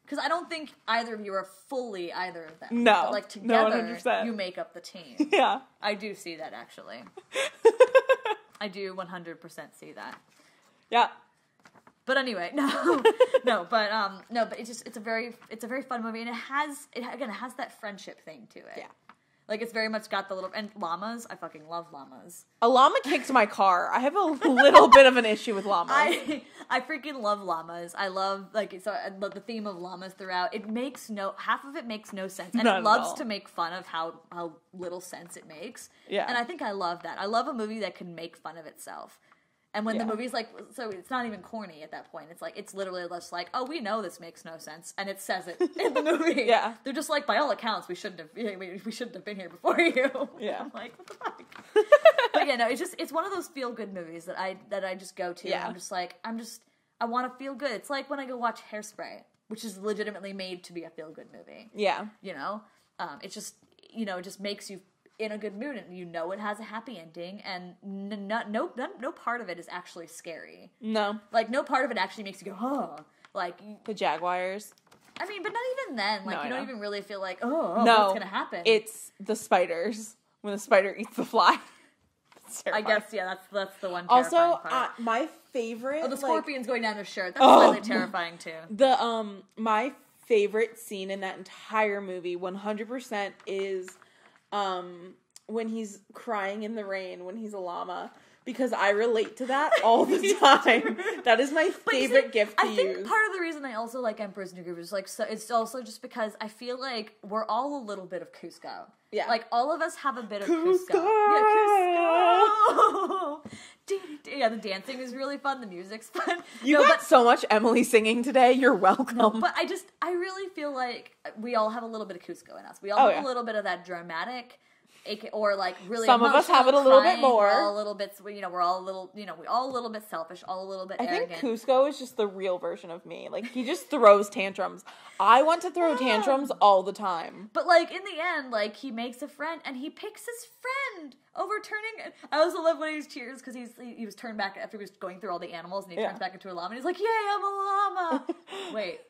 because I don't think either of you are fully either of them. No, but, like together, no, you make up the team. Yeah, I do see that actually. I do one hundred percent see that. Yeah, but anyway, no, no, but um, no, but it's just it's a very it's a very fun movie, and it has it again it has that friendship thing to it. Yeah. Like, it's very much got the little... And llamas. I fucking love llamas. A llama kicked my car. I have a little bit of an issue with llamas. I, I freaking love llamas. I love, like, so I love the theme of llamas throughout. It makes no... Half of it makes no sense. And Not it loves to make fun of how, how little sense it makes. Yeah. And I think I love that. I love a movie that can make fun of itself. And when yeah. the movie's like, so it's not even corny at that point. It's like, it's literally just like, oh, we know this makes no sense. And it says it in the movie. Yeah. They're just like, by all accounts, we shouldn't have, we shouldn't have been here before you. Yeah. I'm like, what the fuck? But yeah, no, it's just, it's one of those feel good movies that I, that I just go to. Yeah. And I'm just like, I'm just, I want to feel good. It's like when I go watch Hairspray, which is legitimately made to be a feel good movie. Yeah. You know, um, it just, you know, it just makes you in a good mood, and you know it has a happy ending, and n- no, no no part of it is actually scary. No. Like, no part of it actually makes you go, oh. Like... The Jaguars. I mean, but not even then. Like, no, you don't even really feel like, oh, oh no, what's gonna happen? It's the spiders. When the spider eats the fly. I guess, yeah, that's that's the one terrifying also, part. Also, uh, my favorite... Oh, the scorpions like, going down their shirt. That's oh, slightly terrifying, too. The, um, my favorite scene in that entire movie, one hundred percent, is... Um, when he's crying in the rain, when he's a llama, because I relate to that all the time. That is my favorite but gift to use. I think use. part of the reason I also like Emperor's New Groove is like, so it's also just because I feel like we're all a little bit of Cusco. Yeah. Like, all of us have a bit of Cusco. Cusco! Yeah, Cusco! Yeah, the dancing is really fun. The music's fun. You no, got but, so much Emily singing today. You're welcome. No, but I just, I really feel like we all have a little bit of Cusco in us. We all oh, have yeah. a little bit of that dramatic, or like really some of us have it a little crying, bit more. We're all a little bit, you know, we're all a little, you know, we're all a little bit selfish, all a little bit I arrogant. I think Cusco is just the real version of me. Like, he just throws tantrums. I want to throw yeah. tantrums all the time. But like, in the end, like, he makes a friend, and he picks his friend. Overturning, I also love when he cheers because he's he, he was turned back after he was going through all the animals, and he yeah. turns back into a llama, and he's like, "Yay, I'm a llama!" Wait,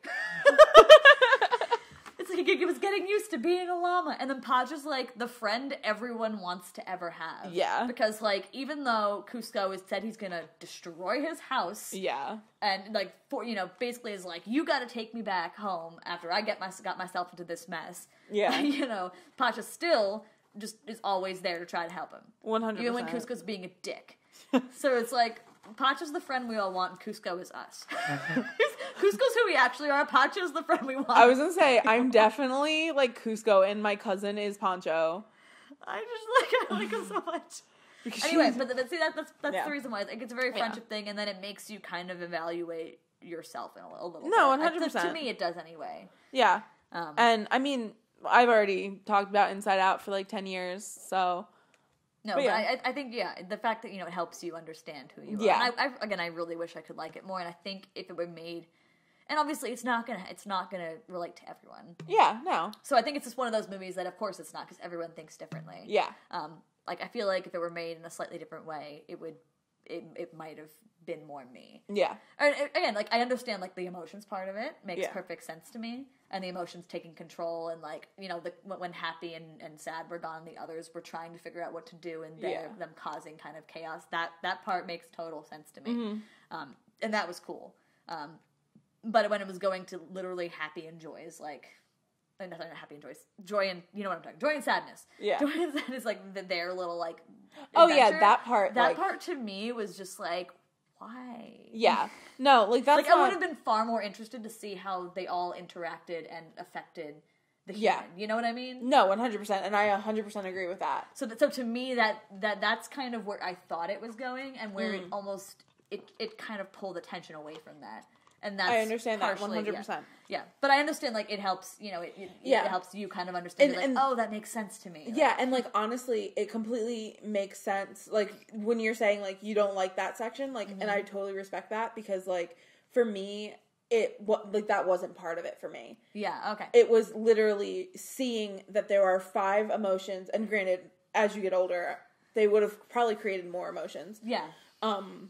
it's like he was getting used to being a llama, and then Paja's like the friend everyone wants to ever have. Yeah, because like even though Cusco has said he's gonna destroy his house, yeah, and like for you know basically is like you got to take me back home after I get my got myself into this mess. Yeah, you know Paja still. Just is always there to try to help him. one hundred percent. Even when Cusco's being a dick. So it's like, Pacha's the friend we all want, and Cusco is us. Cusco's who we actually are, Pacha's the friend we want. I was gonna say, I'm definitely like Cusco, and my cousin is Pancho. I just like, I like him so much. Because anyway, she's... but, but see, that, that's, that's yeah. the reason why. It's, like, it's a very friendship yeah. thing, and then it makes you kind of evaluate yourself in a, a little no, bit. No, one hundred percent. To me, it does anyway. Yeah. Um, and, I mean... I've already talked about Inside Out for like ten years, so. No, but, yeah. but I, I think, yeah, the fact that, you know, it helps you understand who you yeah. are. And I, I, again, I really wish I could like it more, and I think if it were made, and obviously it's not gonna, it's not gonna relate to everyone. Yeah, no. So I think it's just one of those movies that, of course, it's not, because everyone thinks differently. Yeah. Um, like, I feel like if it were made in a slightly different way, it would, it, it might have been more me. Yeah. And again, like, I understand, like, the emotions part of it makes yeah. perfect sense to me. And the emotions taking control, and like you know, the, when happy and, and sad were gone, the others were trying to figure out what to do, and yeah. them causing kind of chaos. That that part makes total sense to me, mm-hmm. um, and that was cool. Um, but when it was going to literally happy and joys, like not happy and joys, joy and you know what I'm talking, joy and sadness. Yeah, joy and sadness, like the, their little like. Adventure. Oh yeah, that part. That like... part to me was just like. Why? Yeah. No, like that's like not... I would have been far more interested to see how they all interacted and affected the human. Yeah. You know what I mean? No, one hundred percent. And I one hundred percent agree with that. So that, so to me that, that that's kind of where I thought it was going and where mm. it almost it, it kind of pulled attention away from that. And that's I understand partially, that one hundred percent. Yeah. yeah. But I understand, like, it helps, you know, it, it, yeah. it helps you kind of understand, and, like, and, oh, that makes sense to me. Like, yeah, and, like, honestly, it completely makes sense. Like, when you're saying, like, you don't like that section, like, mm-hmm. and I totally respect that because, like, for me, it, what, like, that wasn't part of it for me. Yeah, okay. It was literally seeing that there are five emotions, and granted, as you get older, they would have probably created more emotions. Yeah. Um...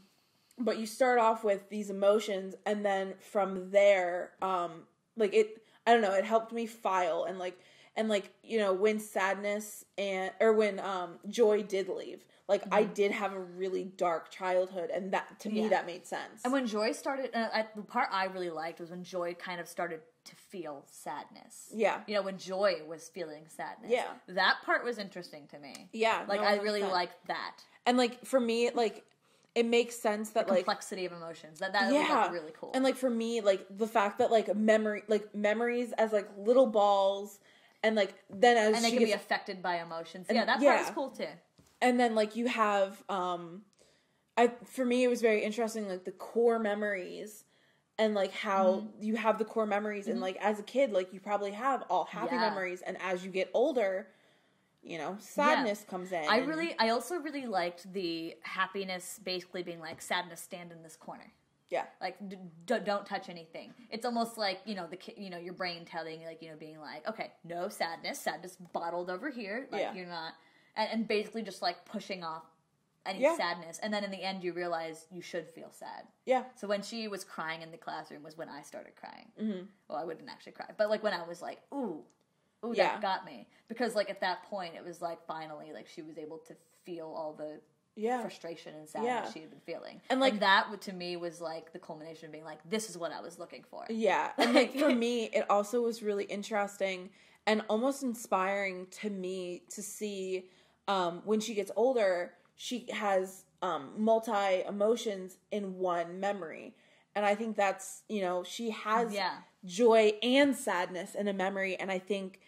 But you start off with these emotions, and then from there, um, like, it, I don't know, it helped me file, and, like, and, like, you know, when sadness and, or when, um, joy did leave, like, mm-hmm. I did have a really dark childhood, and that, to yeah. me, that made sense. And when joy started, uh, I, the part I really liked was when joy kind of started to feel sadness. Yeah. You know, when joy was feeling sadness. Yeah. That part was interesting to me. Yeah. Like, no, I really liked that. And, like, for me, like... It makes sense that, the like... complexity of emotions. That, that yeah. was, like, really cool. And, like, for me, like, the fact that, like, memory... Like, memories as, like, little balls. And, like, then as And they she can gets, be affected by emotions. And, yeah, that yeah. part is cool, too. And then, like, you have... um, I For me, it was very interesting, like, the core memories. And, like, how mm-hmm. you have the core memories. Mm-hmm. And, like, as a kid, like, you probably have all happy yeah. memories. And as you get older... You know, sadness yeah. comes in. I really, I also really liked the happiness basically being like, sadness, stand in this corner. Yeah. Like, d- d- don't touch anything. It's almost like, you know, the you know your brain telling, like, you know, being like, okay, no sadness, sadness bottled over here. Like, yeah. you're not, and, and basically just, like, pushing off any yeah. sadness. And then in the end, you realize you should feel sad. Yeah. So when she was crying in the classroom was when I started crying. Mm-hmm. Well, I wouldn't actually cry. But, like, when I was like, ooh. Ooh, that yeah. got me. Because, like, at that point, it was, like, finally, like, she was able to feel all the yeah. frustration and sadness yeah. she had been feeling. And, like, and that, to me, was, like, the culmination of being, like, this is what I was looking for. Yeah. And, like, for me, it also was really interesting and almost inspiring to me to see um, when she gets older, she has um, multi-emotions in one memory. And I think that's, you know, she has yeah. joy and sadness in a memory, and I think...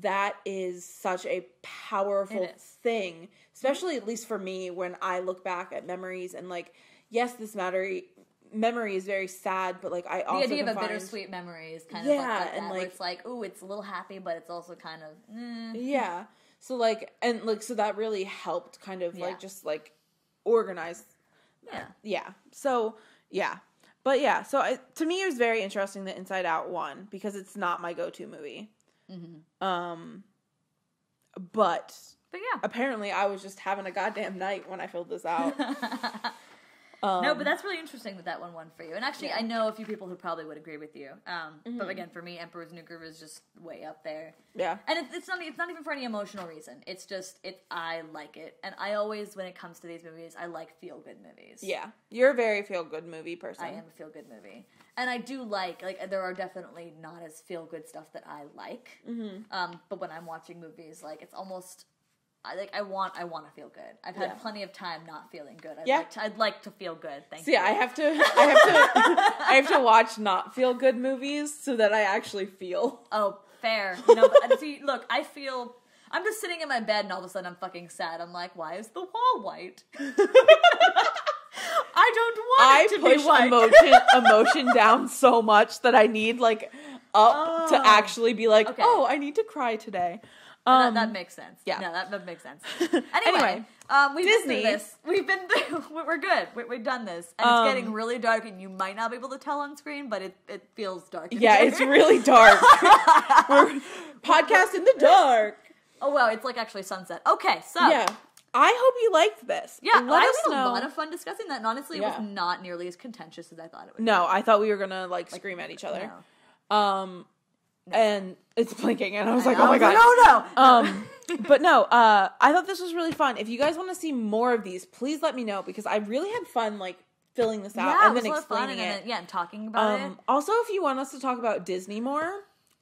That is such a powerful thing, especially at least for me when I look back at memories and, like, yes, this memory memory is very sad, but, like, I also the idea of a bittersweet memory is kind of yeah, like, like and that, like, where it's like, ooh, it's a little happy, but it's also kind of mm. yeah. So, like, and, like, so that really helped kind of yeah. like just, like, organize yeah yeah so yeah. But yeah, so I, to me it was very interesting the Inside Out one because it's not my go-to movie. Mm-hmm. Um, but, but yeah. apparently I was just having a goddamn night when I filled this out. um, no, but that's really interesting that that one won for you. And actually, yeah. I know a few people who probably would agree with you. Um, mm-hmm. But again, for me, Emperor's New Groove is just way up there. Yeah, and it, it's not it's not even for any emotional reason. It's just it I like it, and I always when it comes to these movies, I like feel good movies. Yeah, you're a very feel good movie person. I am a feel good movie. And I do like, like, there are definitely not as feel-good stuff that I like. Mm-hmm. Um, but when I'm watching movies, like, it's almost, I like, I want, I want to feel good. I've had yeah. plenty of time not feeling good. I'd, yeah. like, to, I'd like to feel good, thank See, you. See, I have to, I have to, I have to watch not feel-good movies so that I actually feel. Oh, fair. No, but, see, look, I feel... I'm just sitting in my bed and all of a sudden I'm fucking sad. I'm like, why is the wall white? I don't want I it to push be white. emotion emotion down so much that I need, like, up oh, to actually be like, okay. oh, I need to cry today. Um, that, that makes sense. Yeah, no, that, that makes sense. Anyway, anyway um, we've Disney. Been this. We've been through. We're good. We, we've done this, and um, it's getting really dark, and you might not be able to tell on screen, but it, it feels dark. Yeah, dark. It's really dark. We're podcast in the dark. Oh wow, it's like actually sunset. Okay, so yeah. I hope you liked this. Yeah, Let I us had know. a lot of fun discussing that, and honestly, it yeah. was not nearly as contentious as I thought it would no, be. No, I thought we were going to, like, like, scream at each other. No. Um, no. And it's blinking, and I was I like, know. oh, my God. Like, no, no. Um, but no, uh, I thought this was really fun. If you guys want to see more of these, please let me know, because I really had fun, like, filling this out yeah, and then explaining and it. Then, yeah, and talking about um, it. Also, if you want us to talk about Disney more...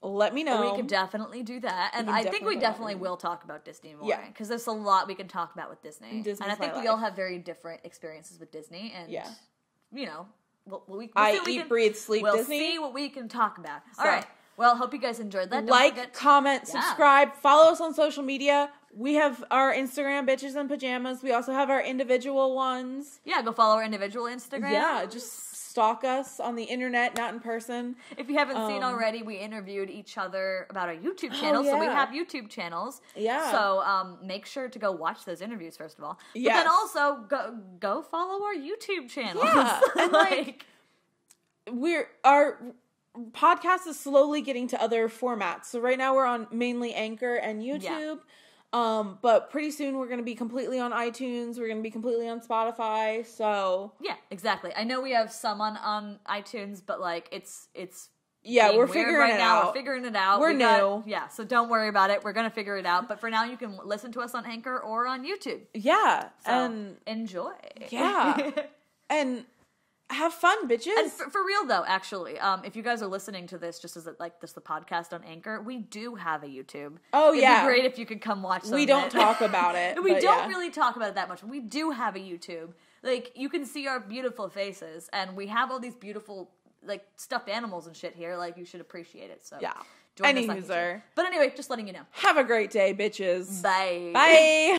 Let me know. We could definitely do that. And I think we definitely will talk about Disney more. Yeah. Because there's a lot we can talk about with Disney. Disney's and I think we all have very different experiences with Disney. And, yeah. you know, we'll, we'll, we'll I eat, we can, breathe, sleep we'll Disney. We'll see what we can talk about. So. All right. Well, hope you guys enjoyed that. Don't like, forget to, comment, yeah. subscribe. Follow us on social media. We have our Instagram, Bitches in Pajamas. We also have our individual ones. Yeah, go follow our individual Instagram. Yeah, just... stalk us on the internet, not in person. If you haven't um, seen already, we interviewed each other about our YouTube channel, oh, yeah. so we have YouTube channels. Yeah. So um, make sure to go watch those interviews, first of all. But yes. then also, go, go follow our YouTube channel. Yeah, and like, we're, our podcast is slowly getting to other formats. So right now we're on mainly Anchor and YouTube. Yeah. Um, but pretty soon we're going to be completely on iTunes. We're going to be completely on Spotify. So yeah, exactly. I know we have some on, on iTunes, but like it's, it's, yeah, we're figuring right it now. out. We're figuring it out. We're we new. Got, yeah. So don't worry about it. We're going to figure it out. But for now you can listen to us on Anchor or on YouTube. Yeah. So and enjoy. Yeah. and have fun, bitches. And for, for real though, actually, um, if you guys are listening to this, just as it, like this, the podcast on Anchor, we do have a YouTube. Oh It'd yeah, it'd be great if you could come watch. Something. We don't talk about it. we don't yeah. really talk about it that much. We do have a YouTube. Like you can see our beautiful faces, and we have all these beautiful like stuffed animals and shit here. Like you should appreciate it. So yeah, join any user. But anyway, just letting you know. Have a great day, bitches. Bye. Bye.